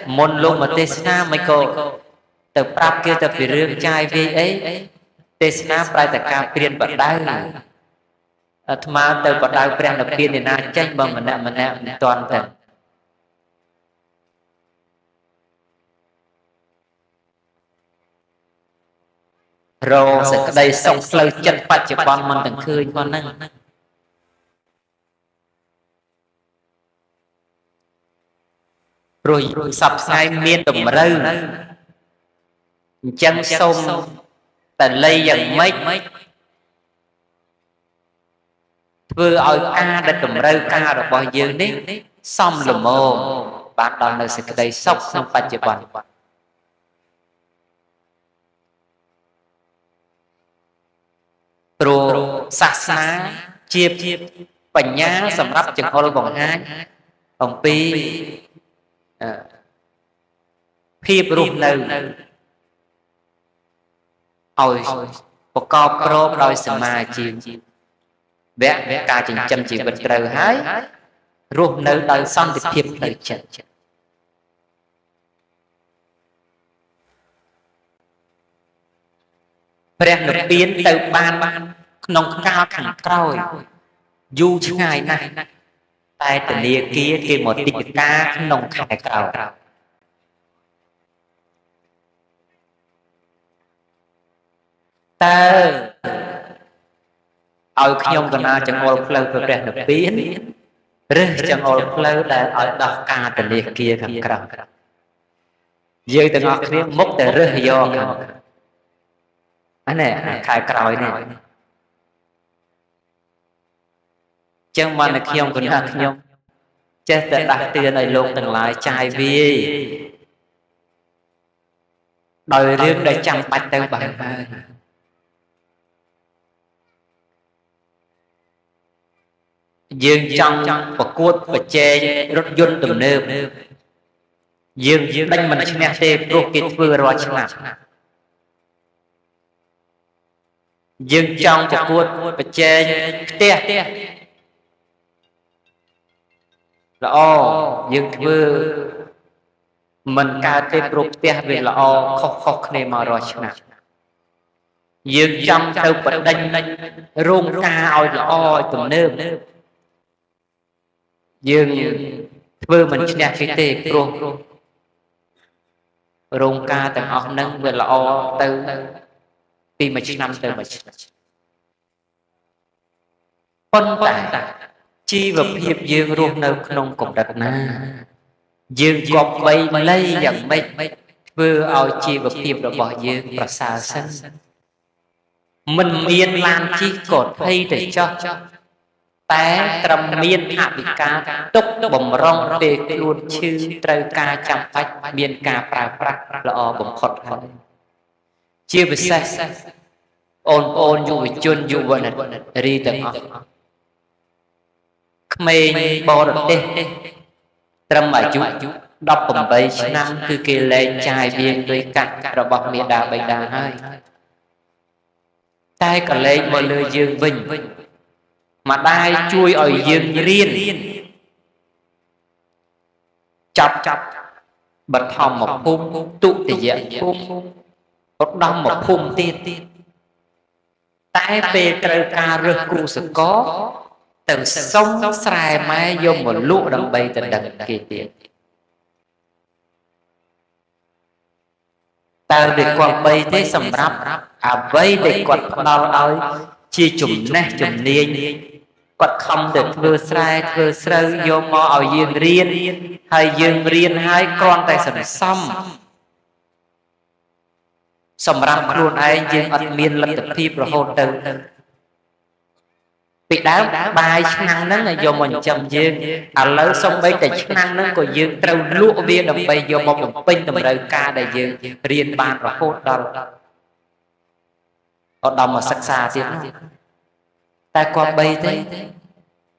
môn luôn mà Tesna mấy cô tập rap kia tập về rương trai vi ấy Tesna phải tập ca phiền bật đau mà tập bật đau phiền là phiền thì na tranh bằng mình toàn tập rồi sẽ đây xong lời chân phật chỉ còn mình từng khơi còn năng rồi sập ngay miên đồng râu chân sông tần lây dần mấy vừa ở ca đã đồng râu ca rồi bỏ dương đấy xong lùm mồ bạn đòn nơi sẽ đây sốc xong bạch chìa bòn rồi sạc xá chiếp bảnh nhá sầm rắp chừng ô bỏng hai bỏng pi phép rụp nâu ôi một con pro đôi sầm mai chiều vẽ ca chỉnh chăm chỉ vật trời hái rụp nâu đôi son thì phép đời chật đẹp được biến từ ban nông cao thẳng còi du ngày này tại tình yêu kia kia một tích ca nông khai cầu tơ ở nhông còn nào chẳng ôn lâu và đẹp được biến rứt chẳng ôn lâu là ở đọc ca tình yêu kia thẳng cầu dưới tình ngọt kia mốc từ rứt vô anh này khai cầu này chẳng mà là khiêm của nhà khiêm chết đã đặt tiền này luôn từng lại trai vi đời riêng để chẳng bạch tới bài dương trong và cuốt và che rất dun từng nêu dương đánh mình nghe tê ruột kịch vừa rồi chẳng làm dương trong và cuốt và che tê lọ dương vừa mình ca tê rụp tê về lọ khóc khóc này mà rồi chứ nào dương trong tâu bật đánh rung ca ôi lọ tùm nơm dương vừa mình chứ nào cái tê rung ca tầng ọc nâng về lọ tâu vì mà chứ năm tâu mà chứ Con tại chi vật hiệp dương ruộng nâu nông cổng đặt na dương gọp bay lây nhận mệnh vừa ao chi vật hiệp đã bỏ dương và xa sân mình miên lan chi cột hay để cho té trầm miên hạ bị ca tốc bồng rong tê luôn chư trâu ca chăm phách miên ca pra lọ bồng khọt khọt chia với xe ôn dù chôn dù vợ ri tầm mình bỏ được đi trầm bà chú đọc bầm bấy năm cứ kì lên chai viên đôi cạnh rồi bọc miệng đà bạch đà hơi tay cả lên mọi lời dương vinh mà đai chui ở dương riêng chọc chọc bật hòm một phút tụ thì dễ phút bật đông một phút tiên tay về trời ca rực cụ sự có từ sông xài mai vô một lũ đầm bay từ đằng kia tiền ta để quạt bay thế sầm ráp à bay để quạt nào ấy chi chủng nè chủng niên quạt không được vừa xài vô mò ở dương riên hay dương riên hai con tay sầm sầm sầm ráp luôn ai dương ăn miên lập tập thi rồi hôn từ việc đá bài chức năng đó là do mình chầm dương à lỡ xong bây tại chức năng đó của dương trâu lụa viên đồng bây do một pin đồng đời ca đại dương riêng bàn và hốt đồng mà sắc xa tiếng ta qua bay thế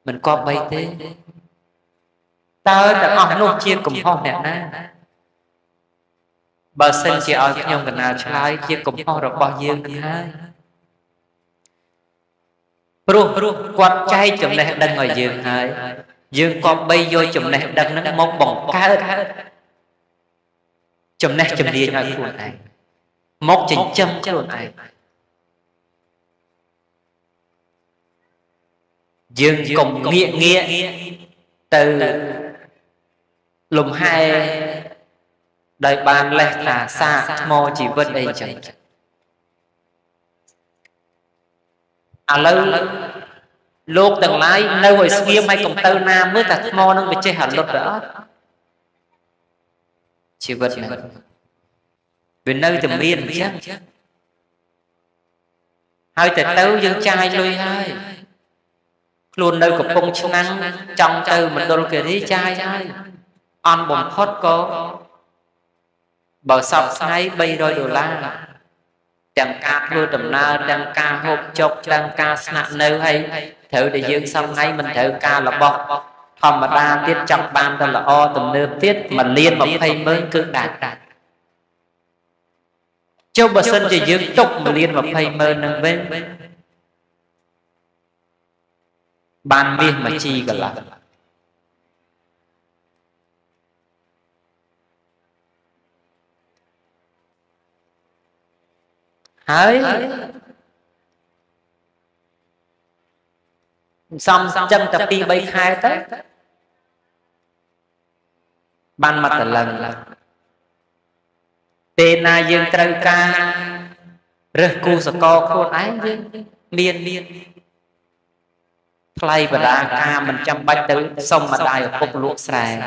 mình qua bay thế ta ơi ta ngọt nốt chia cùng hôn đẹp nè bà sinh chị ơi nhóm gần nào trái chia cùng hôn rồi bao dương đi hai quạt cháy chùm này đang ngồi dương hơi dương con bay vô chùm này đang nắng mông bỏng cá ớt chùm này chùm đi ngồi của này mốc chính châm của này dương cùng nghĩa từ lùm hai đời bàn lẻ là xa mô chỉ vân đây chẳng à lâu lúc từng lái lâu hồi kia hay công tơ nam mới thật mò nó bị chơi hẳn lột đỡ chỉ vật này về nơi từ miền chứ hai từ tấu dân trai lôi hai luôn nơi của công chức năng trong từ mình đôi kia thấy trai hai on bồng khót có bảo sọc hai bay rồi đồ la đang ca thưa tầm na đang ca hộp chọc đang ca sạ nơ hay thử để dương xong ngay mình thử ca là bọc thầm mà ba tiết trong ban ta là o tầm nơ tiết mà liên một hay mới cứ đạt đạt châu bờ sân thì dương tục mà liên một hay mơ nâng bên ban miên mà chi gọi là hỡi xong chân tập đi bay khai tới ban mặt lần tên na dương trâu ca rực cu sờ co khôn ái miên play và đa ca mình chăm bách tới xong mà đài ở cục lụa xài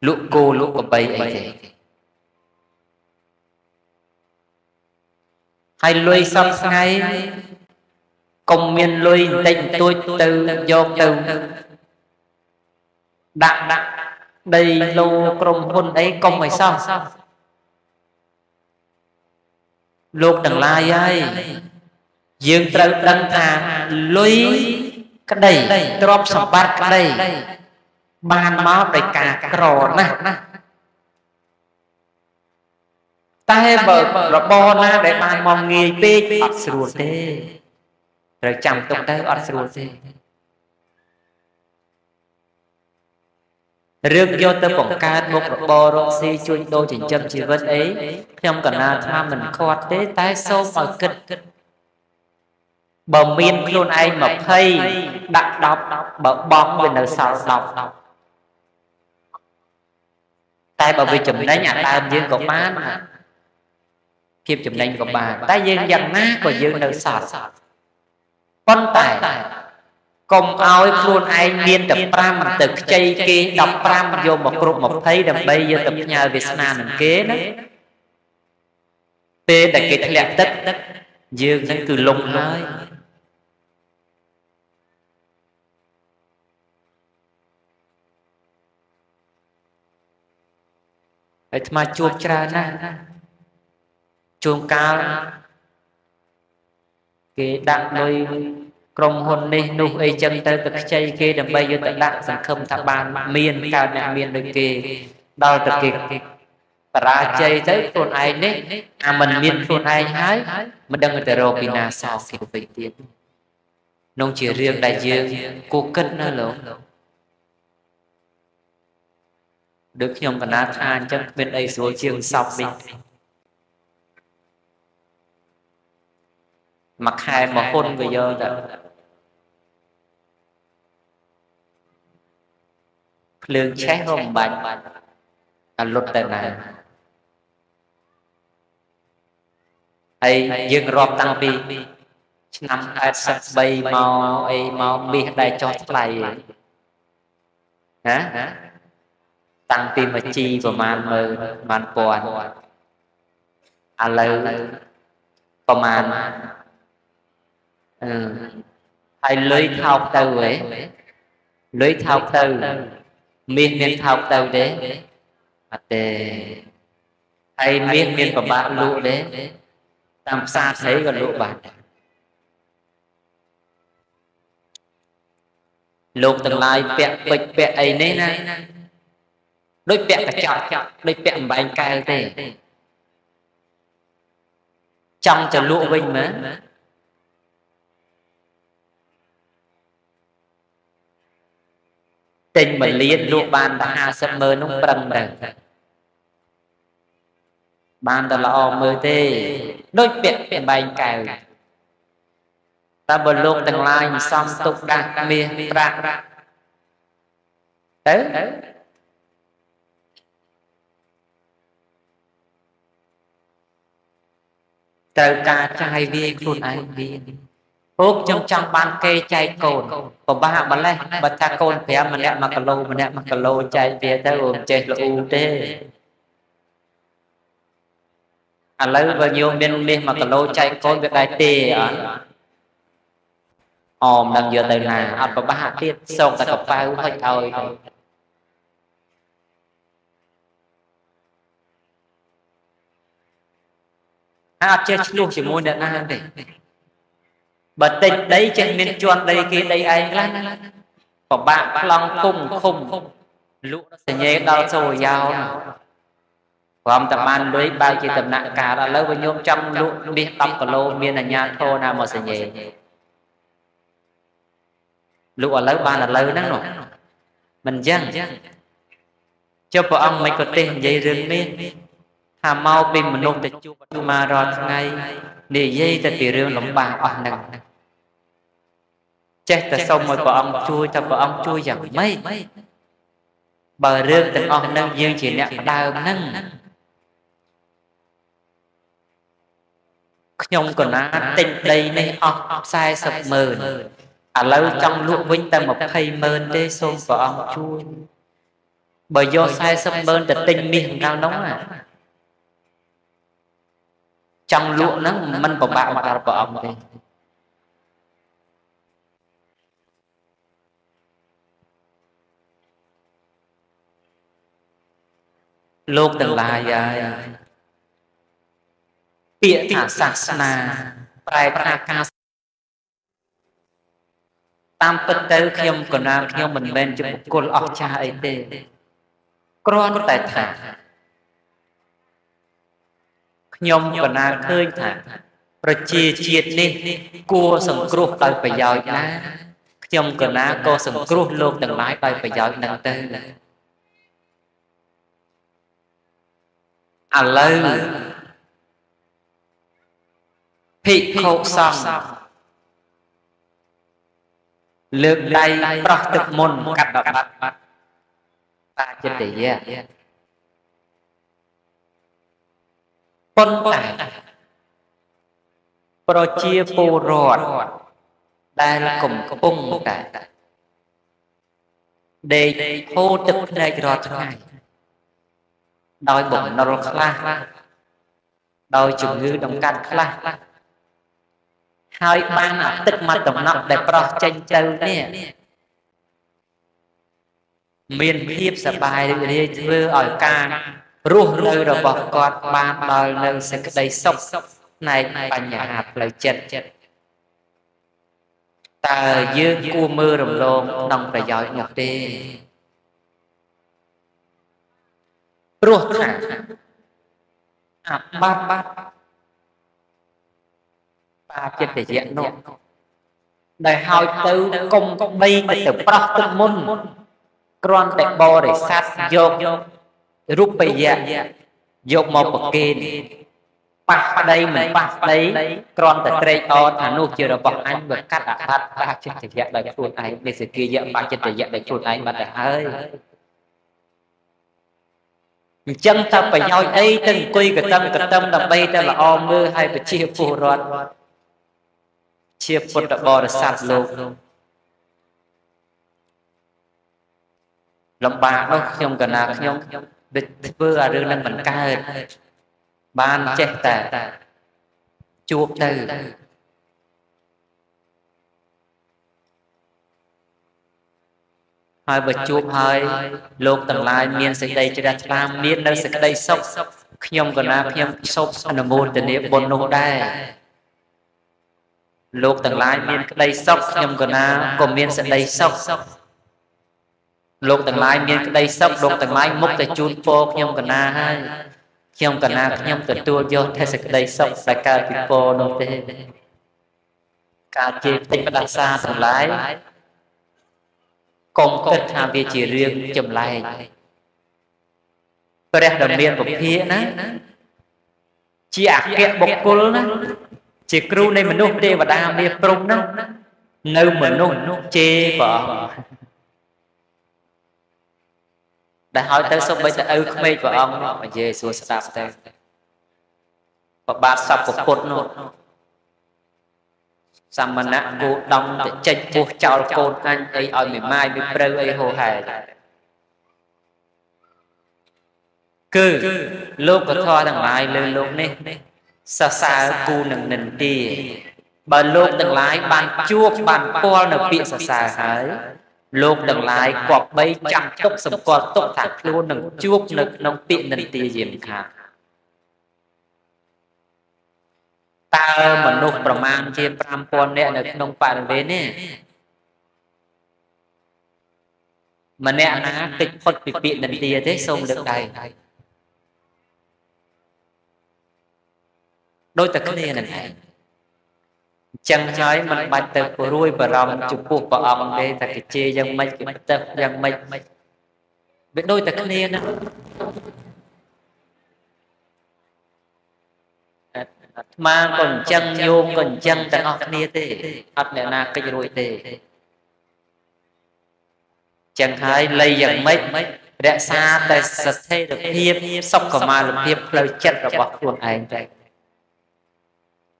lụa cô lụa của bay ấy hay lui xong ngay công miên lui định tôi từ do từ đặng đây lô công hôn ấy công mày xong lúc đằng lai ai dương trâu đăng thà lui cái đây drop sập bát cái đây ban máu đầy cả cỏ nè tay bờ là bo na để bàn mong nghề pe ọt sườn thế rồi chạm tụng tay ọt sườn thế riêng do tơ bỏng ca một là bo rong si chui đôi chỉnh châm chỉ vân ấy trong cả na tham mình khoát thế tay sâu vào kịch bờ miên luôn anh mà hay đặt đọc bờ bom về nơi sau đọc tay bờ về chùm đấy nhà ta riêng có bán khiếp chùm nành của bà ta dương dần ná của dương nơi sọt con tài Công áo luôn ai miên tập pram mà tự chay kia đọc pram vô một cột một thấy đầm bây giờ tập nhà Việt Nam mình kế đó. P đặc biệt lệ tất dương đang từ lùng nói. Ấy mà chuộc ra na chuông cao cái đặng đôi Krong hôn này nụ ấy chân tới cực chay kia đầm bây giờ tận đặng sẵn khâm thả bàn miền cao nạ miền đôi kia đau tật kia ra chay tới con ai này à mình miền con ai hái mình đang ở từ rồi vì nà sao kịp vậy tiền nông chỉ riêng đại dương cô cân nó lỗ được nhom cả nát an chân bên đây số chiều sọc mình mặc hai mà hôn bây giờ đã lương cháy hồng bạch à lột tên này hay dương rộp tăng bì năm ai sắp bay màu ấy màu bì đại cho lại hả tăng bì mà chi và màn mờ màn còn à lời còn màn hay lưới thọc tàu ấy lưới thọc tàu miên thọc tàu đấy à tề hay miên của bạn lụ đấy làm xa thấy còn lụ bạn lục tương lai bẹt bịch bẹt ấy nên này đôi bẹt cả chọn đôi bẹt mà anh cài thế trong chờ lụ mình mà tình mà liên lụa bàn đã hạ sâm mơ nông prầm đằng bàn đã lọ mơ tê đôi biện bành cào ta bờ lục tầng lai xong tục đạc mê ra đấy trời ca trai viên khuôn anh viên ốp trong trong ban kê chai cồn của ba hạng bắn lên bật ta cồn phía mà nẹt mặc lô chai phía ta ôm chai là u tê à lấy bao nhiêu bên bên mặc lô chai cồn việc đại tê à ôm đang vừa từ là ăn của ba hạng tiết xong ta cặp vai hơi thôi à chơi luôn chỉ muốn để na để bật tình đấy trên miền chuột đây kia đây anh lăn có bạn long cung khùng lũ sẽ nhé đau rồi giàu còn tập ăn đối bao chỉ tập nặng cả là lâu với nhôm trong lũ biết tóc của lô miền là nhà thô nào mà sẽ nhé lũ ở lớp ba là lâu nắng rồi mình dân cho vợ ông mấy có tiền dây rừng miên hà mau bình mình nôn tình chú mà rồi ngay để dây ta tỉ rương lắm bà oan nặng chết ta xong rồi vợ ông chui chẳng mấy bà rương tình ông nâng dương chỉ nẹ đau nâng nhông còn á tình đây này ông sai sập mờn à lâu trong lũ vinh ta một hay mờn đê xôn vợ ông chui bà do sai sập mờn ta tình miệng đau nóng à trong lụa nó mình của bạn mà của ông ấy. Lục từng lai bịa thả sạc nà bài ra ca tam phân tư khi ông còn nào khi ông mình bên cho một cô lọc cha ấy tê con tài thả nhom của nàng khơi thả, rồi chia chiết đi, cua sừng cua tay phải giỏi na, nhom của nàng co sừng cua luôn từng lái tay phải giỏi nặng tê, à lơ, thị khâu xong, lượn tay bọc thực môn cặp bạc, ta chết để yeah. Con tả, pro chia phô rọt, đài là cổng bông cả để khô tức đây rọt ngài đòi bổng nó la đòi chủ ngư đồng can la hai ban là tức mặt đồng nọ để pro tranh châu nè miền hiệp sờ bài được đi vừa ở ca ruột nơi đầu bọc cọt ban đòi nơi sẽ đầy sốc này bà nhà hạp lời chết ta dương cua mưa rồng lông nông phải giỏi ngọt đi ruột thả ba chết để diện nọ đời hỏi tư công bay từ pro tư môn con tệ bò để sát dọc rút bây giờ dọc một bậc kênh bạc đây mình bạc đấy con tệ trây o thả nụ chưa được bọc anh và cắt đã phát bạc trên thể diện đầy khuôn anh để sự kia dựa bạc trên thể diện đầy khuôn anh bạn đã hơi chân thật phải nhau ấy từng quy cả tâm là bây ta là o mưa hay phải chia phù rọt chia phù rọt bò để sát luôn lòng bà nó không cần là không được vừa là rừng nâng bằng ca ban chết tệ chuộc từ hai vật chuộc hai lột tầng lai miên sẽ đây cho đặt làm miên nơi sẽ đây sốc không còn là không sốc là một tình yêu bồn nô đây lột tầng lai miên đây sốc không còn là còn miên sẽ đây sốc lột tầng lái miên đây sốc lột tầng lái múc để chun po nhom cần na hay nhom cần na nhom cần tua vô thế sẽ đây sốc đại ca chun po nông thế ca chi tinh bát xa tầng lái công kết hà vi chỉ riêng chậm lại đẹp đồng miên của phía nè chỉ ác kẹt bộc cô nè chỉ kêu này mình nông thế và đam mê prong nè nơi mình nông chê vợ đã hỏi tới số bây giờ ưu mê của ông mà dê xuống sạp tên và bác sạp của cột nốt sao mà nặng vô đông để chênh vô cháu côn anh ấy ở mềm mai với preu ấy hồ hề cứ lúc có thoa thằng lái lên lúc này xa xa cu nâng nâng đi bà lúc thằng lái bàn chuốc bàn po nở bị xa xa hái lột đằng lái cọp bay chạm tốc sầm cọt tốc thả luôn đằng chuốc lực nông tiện lần tì diệm thả ta mà nộp bờ man trên pram pon nè được nông phản về nè mà nè ná tịch phật bị tiện lần tì thế xong được đầy đôi ta cứ nè này chẳng nói mình bắt tập của ruồi và lòng chụp cuộc của ông đây là cái chê dân mạch cái tập dân mạch biết đôi tập này nè mà còn chân vô còn chân ta học nia tê học nè na cái ruồi tê chẳng hai lây dân mạch đã xa tại sạch thế được hiếp sóc của mà là hiếp lời chất là bọc của anh đây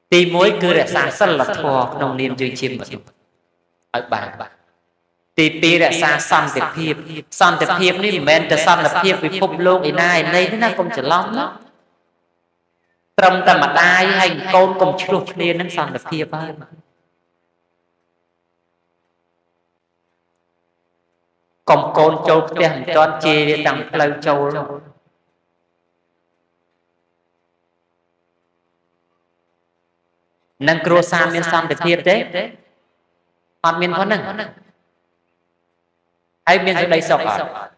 tí mối cứ để xa sân là thuộc nông niềm dưới chim ở bàn tí pi để xa sân tiệp hiệp này mình để sân là hiệp vì phục lộn ý này này nó không chỉ lắm lắm trong ta mà đai hành con không chụp nên nó sân là hiệp hơn còn con châu tiền cho chê đằng lâu châu năng cua xa miên xăm để thiệp thế hoặc miên có năng hay miên dưới đây sọc ạ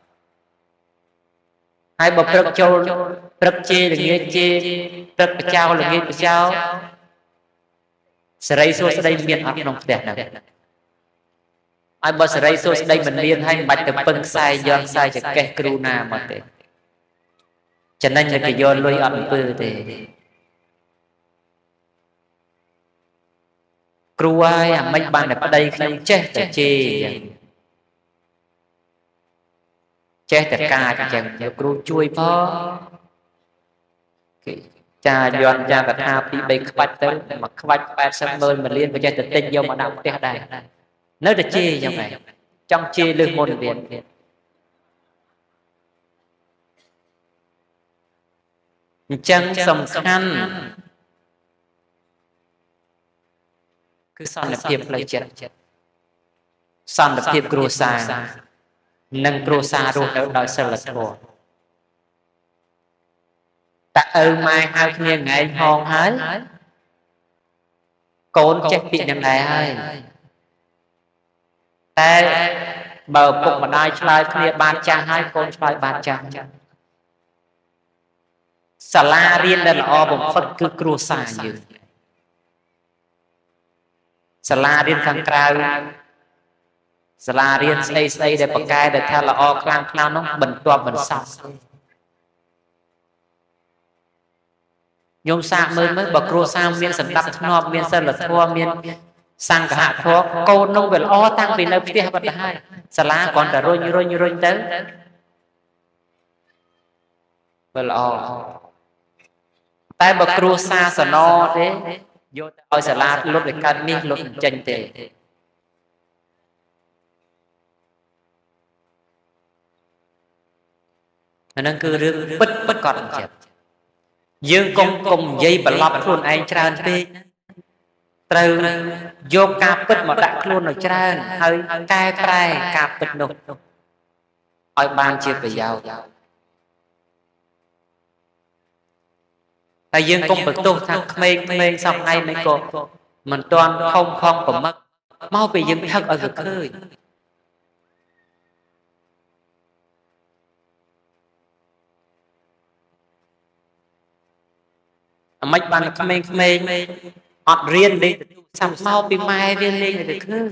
hay bọc rực châu rực chê là nghe chê rực chào là nghe chào sẽ rây xô sẽ đây miên áp nông đẹp nè ai bọc sẽ rây xô sẽ đây mình miên hay bạch tầm phân sai dọn sai chẳng kẹt cừu nà mà thế chẳng nên là cái dọn lôi ẩm bư thế cừu ai à mấy bạn ở đây không chết chê chết cả chẳng nhiều cừu chui phó cha yon cha cả tha phí bay quát tới mà quát ba sân mơn mà liên với cha tự tin vô mà đọc cái này nó được chia trong này trong chia lương môn điện chân sầm khăn cứ son lập tiệp lấy chết son lập tiệp cru sa nâng cru sa luôn ở đời sơ lật hồ ta mai hai kia ngày hòn hết côn chết bị nằm này ơi ta bờ cục mà đai chơi kia ban cha hai côn chơi ban cha sà la riêng là o bồng phật cứ cru sa như sà la riêng khang trao sà la riêng say say để bậc cai để theo là o clang clang nó bẩn toa bẩn sọc nhôm sa mới mới bậc cru sa miên sẩn đắp nọ miên sơn lật thua miên sang cả hạ thua cô nông về o tăng vì nơi kia bậc hai sà la còn cả rồi tới tại bậc cru sa sờ no thế, rồi sờ la lột để can mi lột chân thế, nên cứ rước bất còn chặt, dương công cùng dây bẩn lọp luôn anh tràn đi, từ yoga bất mà đã luôn ở tràn, hơi cai cai cạp bất nục, oi ban chia về giàu. Tại dương công bực tu thằng mê xong ngay mấy cô mình toàn không có mất mau vì dương thật ở cực hơi mấy bạn mê ọt riêng đi xong mau vì mai viên lên ở cực hơi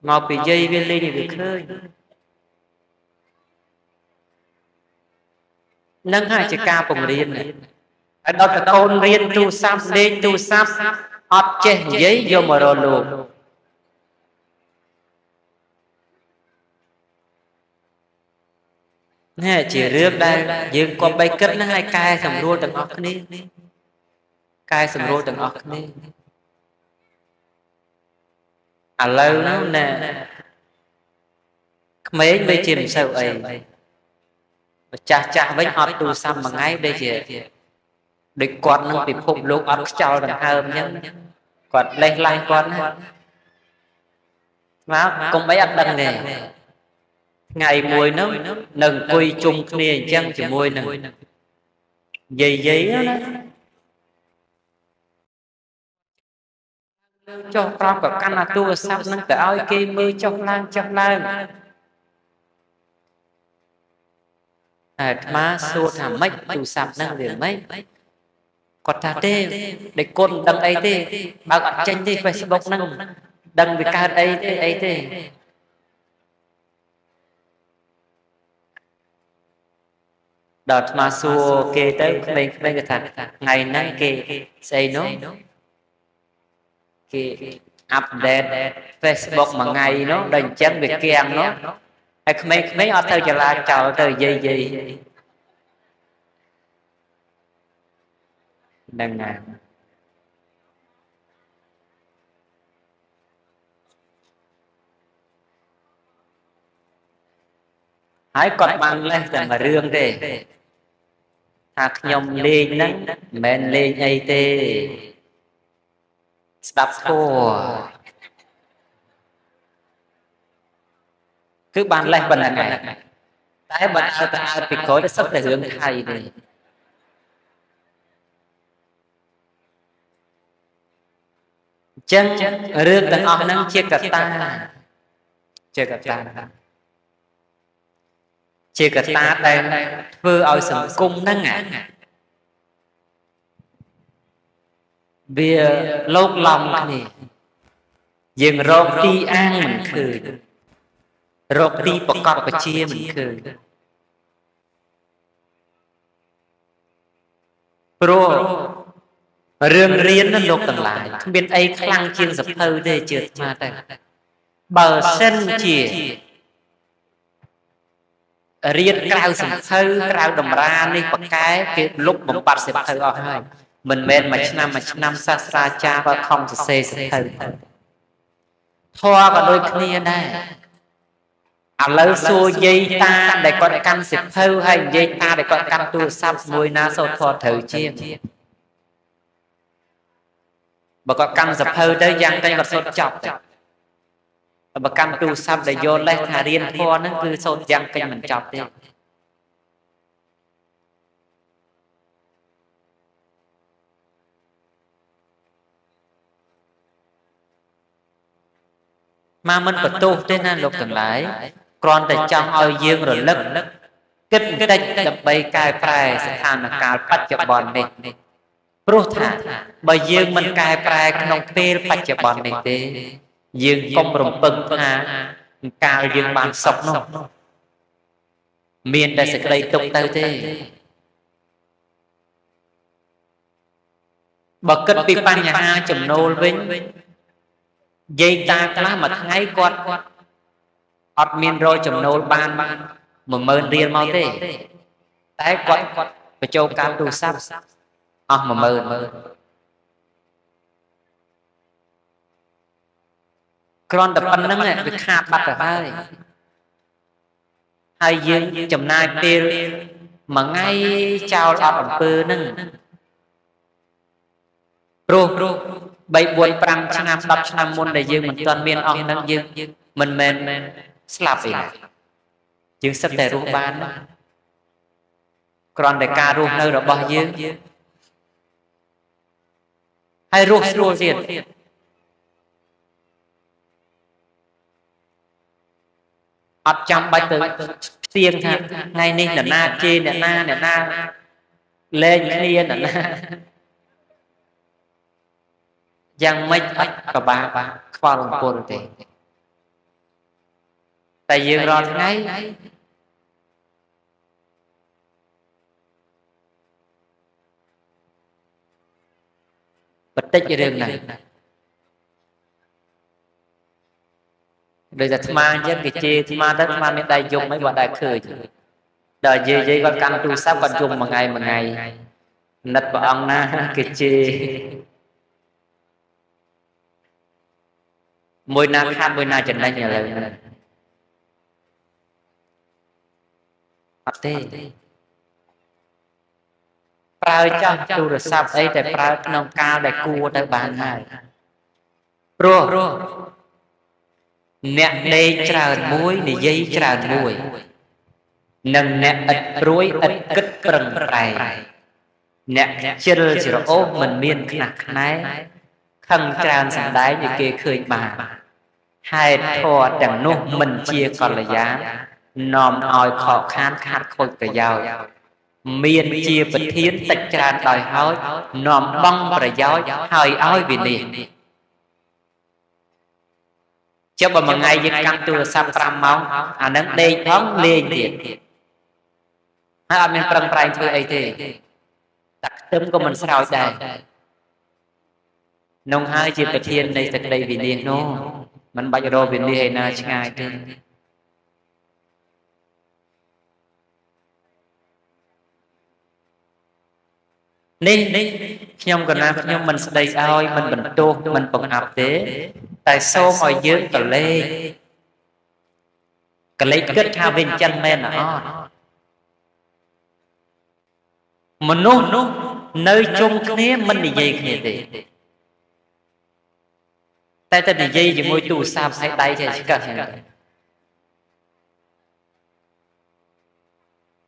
mau vì dây viên lên ở cực hơi nâng hai chữ ca cùng riêng này, đó là tôn riêng tu sáp đê tu sáp, ọt che giấy vô mà rồi luôn. Nè chỉ rước đây, dương con bay cất nó hai cai sầm rô từng ọt đi, cai sầm rô từng ọt đi. À lâu nó nè, mấy bây chìm sâu ấy. Chà chà với họ tu xăm mà ngay đây gì để con nó bị phục lúc ấm cho đằng thơm nhé còn lên lại con mà cũng mấy ăn đằng này ngày mùi nó nâng quỳ chung nè chân chỉ mùi nâng dây giấy cho con của căn là tu xăm nâng tới oi kê mưa trong lang má xô thả mấy tù sạp năng liền mấy còn thả tê để con đăng ấy tê bà gọi tranh tê Facebook năng đăng với ca ấy tê đợt má xô kê tới mấy cái thằng ngày nay kê xây nó kê update Facebook mà ngày nó đành chân về kèm nó mấy ở thơ chả là chào thơ dây dây đằng này hãy còn bằng lên tầm mà rương thế hạt nhông lên nắng men lên nhây tê sắp khô cứ bàn lên bàn này tại bàn ta thì có sắp để hướng thầy này chân rương tầng ọc nâng chia cả ta đây vừa ở sầm cung nâng ngã vì lột lòng này dừng rộp đi ăn mình cười rộp đi bọc cọp và chia mình cười pro rương riêng nó lột tầng lại bên ấy khăng chiên dập thơ để trượt mà đây bờ sân chỉ riêng cái ao sầm thơi cái ao đầm ra này bậc cái lúc bấm bát sẹp thơi ở hơi mình men mà chín năm xa xa cha và không sẽ sẹp thơi thoa và đôi kia đây à lỡ xua dây ta để con căn sẹp thơi hay dây ta để con căn tu sắp mùi na sâu thoa thử chiêm bà con căn sẹp thơi đây giang tay vật sốt chọc bà cam tu sắp để vô lấy thà riêng thua nó cứ sốt giang kênh mình chọc đi mà mình có tu thế nên lục từng lại còn để trong oi dương rồi lức kích đích đập bay cài phải sẽ thàn là cài bắt cho bọn này rút thả bởi dương mình cài phải không phê bắt cho bọn này đi dương công rộng bưng thả cao dương bàn sọc nó miền đã sẽ đầy tục tao thế bật kích bị ban nhà hai chùm nô vinh dây ta lá mà ngay quạt ọt miền rồi chùm nô ban ban một mơn riêng mau thế tái quạt và châu cao tu sắp ọt một mơn còn đập ăn nắng này bị khát bắt ở đây hai dương chầm nai tiêu mà ngay chào lọt ẩm pư nâng rô bảy buồn prang năm đập năm môn để dương mình toàn miên ong nâng dương mình men slap ý dương sắp để rô bán còn để ca rô nơi đó bỏ dương hay rô diệt trong bài tử tiên thà ngay nên là na chi là na lên lên là na giang mấy cả ba khoa lồng cồn thế tại dương rồi ngay bật tích cái đường này đời thật ma nhất cái chi thì ma đất ma miền đại dùng mấy bọn đại khởi đời gì gì con căn tu sắp con dùng một ngày nật bọn ông na cái chi môi na kham môi na trần lên nhà lời tê prao cho tu được sắp ấy để prao nông cao để cua để bán hàng pro nè đây tràn muối nè dây tràn muối nâng nè ật rối ật kích trần trài nè chân chỉ là ôm mình miên nặng nái khăn tràn sẵn đáy như kia khơi bà hai thò đằng nốt mình chia còn là giá nòm oi khó khăn khát khôi cả giàu miên chia vật thiến tạch tràn đòi hỏi nòm băng và giói hơi oi vì liền cho bà một ngày dân căn tu sắp trăm máu à nâng đây thống lên điện hãy âm mình trăm trăm thưa ấy thì đặc tâm của mình sao đây nông hai chiếc cái thiên này thật đây vì điện nó mình bao nhiêu đô vì đi hay na chứ ngài thì nên nhưng còn làm nhưng mình sẽ đây ơi mình bình tu mình bằng học thế tại sao mọi dương cờ lê kết thao bên chân men là mình nô nơi chung khné mình đi dây khné thì tại ta đi dây thì môi tu sao phải tay thì cần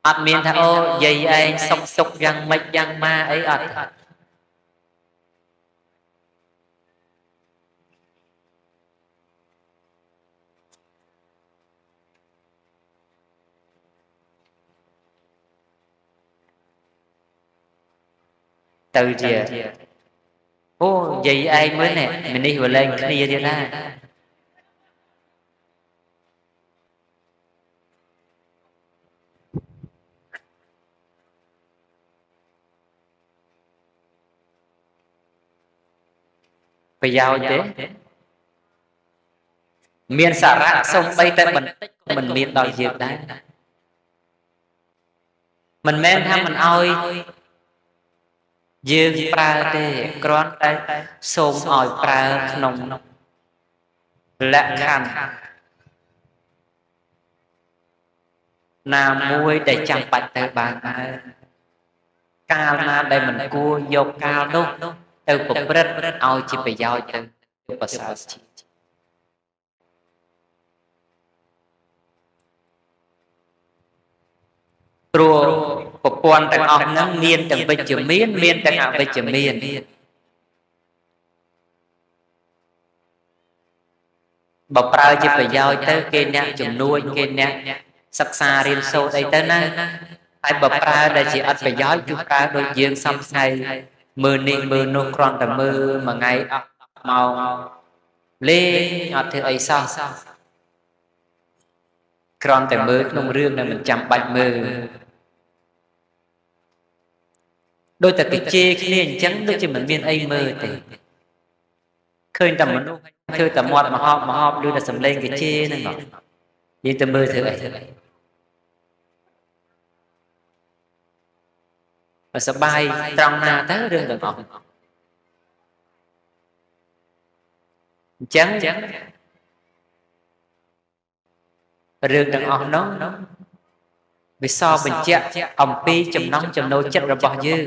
ọt miền thà ô dây anh sọc sọc răng mạch răng ma ấy ọt từ gì ô dây anh mới nè mình đi vừa lên cái gì thế này phải giao thế miền xả rác xong bay tên mình miền đòi diệt đấy Mình men tham mình oi dương pra tê con tay xôm oi pra nồng lạ khăn nà muối để chẳng bạch tới bàn cao na đây mình cua vô cao đâu từ cục rất oi chỉ bị giao từ bờ sao rồi cuộc quan tặng học nắng miên tặng về trường miên tặng học về trường miên bảo prao chỉ phải giao tới kênh nè trường nuôi kênh nè sắc xa riêng sâu đây tới nè ai bảo prao đây chỉ ắt phải giáo chúng ta đôi dương xong say mưa ninh mưa nô con tầm mưa mà ngày màu lên ngọt thì ấy sao con tầm mưa nông rương là mình chăm bạch mưa đôi ta cái chê cái nền trắng đôi chân mình viên ấy mơ thì khơi tầm một lúc khơi tầm mọt mà họp đưa là sầm lên cái chê này mà nhưng tầm mơ thử ấy mà sập bay trong na tới đường đường họ trắng trắng đường đường họ nó vì sao mình chết ông pi chầm nóng chầm nâu chất rồi bỏ dư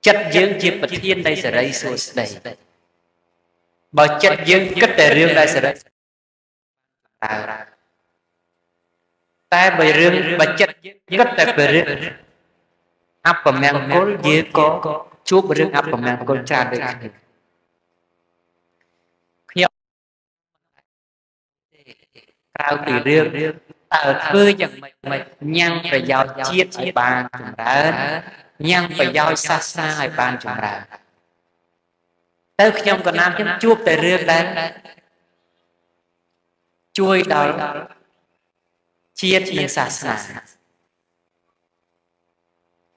chất dương chiếc bật thiên đây sẽ rơi xuống đây bỏ chất dương cất để rương đây sẽ rơi ta bởi rương và chất cất để bởi rương áp và mạng cố dư có chúa bởi rương áp và mạng cố tràn được cao tỷ rương ở cơ dân mình nhăn phải giao chiết ở bàn chúng ta nhăn phải giao xa xa ở bàn chúng ta tới khi ông còn làm cái chuốc tới rương đấy chui đó chiết mình xa xa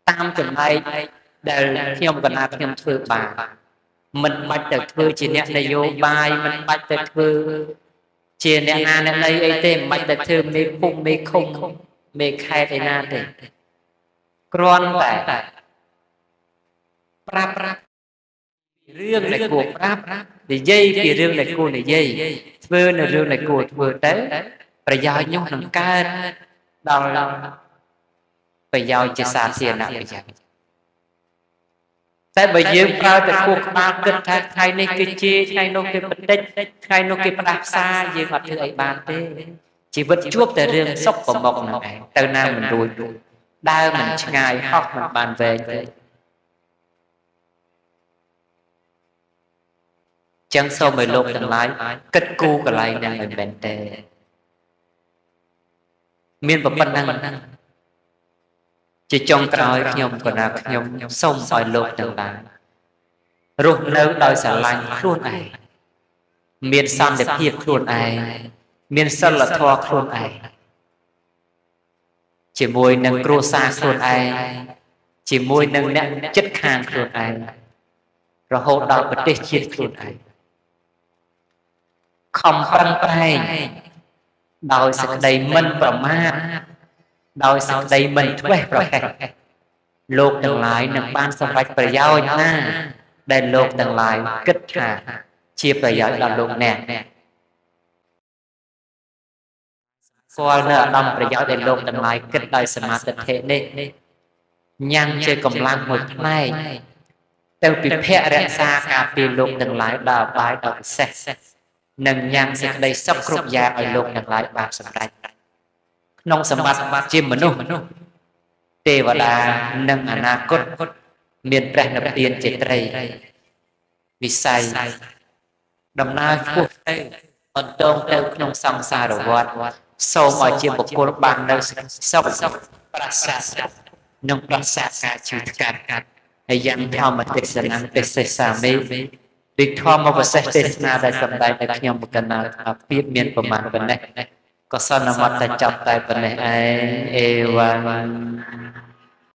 tam chuẩn hay để khi ông còn làm cái thưa bàn mình bắt được thưa chỉ nét này vô bài mình bắt được thưa chia nè na nè lấy ấy tên mạch đặt thương mê phung mê khung mê khai thế na thế con tại prap prap riêng này của prap để dây thì riêng này của này dây vừa là riêng này của vừa tới phải giao nhau nằm ca đào lòng phải giao chia sẻ tiền nào bây giờ tại bởi vì prao từ cuộc ba kết thay nên cái chia thay nô cái bật tích thay nô cái bạc xa gì hoặc thứ ấy bàn thế chỉ vật chuốc từ riêng sốc của mộc này từ nay mình đuổi đau mình ngày học mình bàn về chẳng sau mười lục tầng lái kết cu cái này đang mình bền tề miên và văn năng chỉ trong cõi nhom còn là nhom sông sỏi lột từng bàn ruột nấu đòi xả lành luôn này miền san đẹp hiệp luôn này miền sơn là thoa luôn này chỉ môi nâng cua xa luôn này chỉ môi nâng nặng chất hàng luôn này rồi hậu đạo bật đế chiết luôn này không phân tay đòi sạch đầy mân và ma đôi sau đây mình thuê lột tầng lại nâng ban sông bạch bởi giao nha để lột tầng lại kết hạ chia bởi giao là lột nè qua nợ đồng bởi giao để lột tầng lại kết đời sơ mát tật hệ nê nhăn chơi cầm lăng một ngày tao bị phẹ rẽ xa cà phê lột tầng lại đào bái đọc xe nâng nhăn sẽ đây sắp khúc gia ở lột tầng lại bàn sông bạch nông sầm bát chim mẫn nô tê và đà nâng ana cốt miền bèn nập tiền chết đầy vì sai đầm na cuộc đây còn đông têu nông sông xa đổ vọt sâu mọi chim bộc cô bằng đâu sông prasad nông prasad cả chữ cả hay dặn theo mà tết dân ăn tết say xa mê việc thua mà vật say tết na đại sầm đại đại nhom một cân nào biết miền của mạn vấn này có sao nằm mặt ta chọc tay bên này ai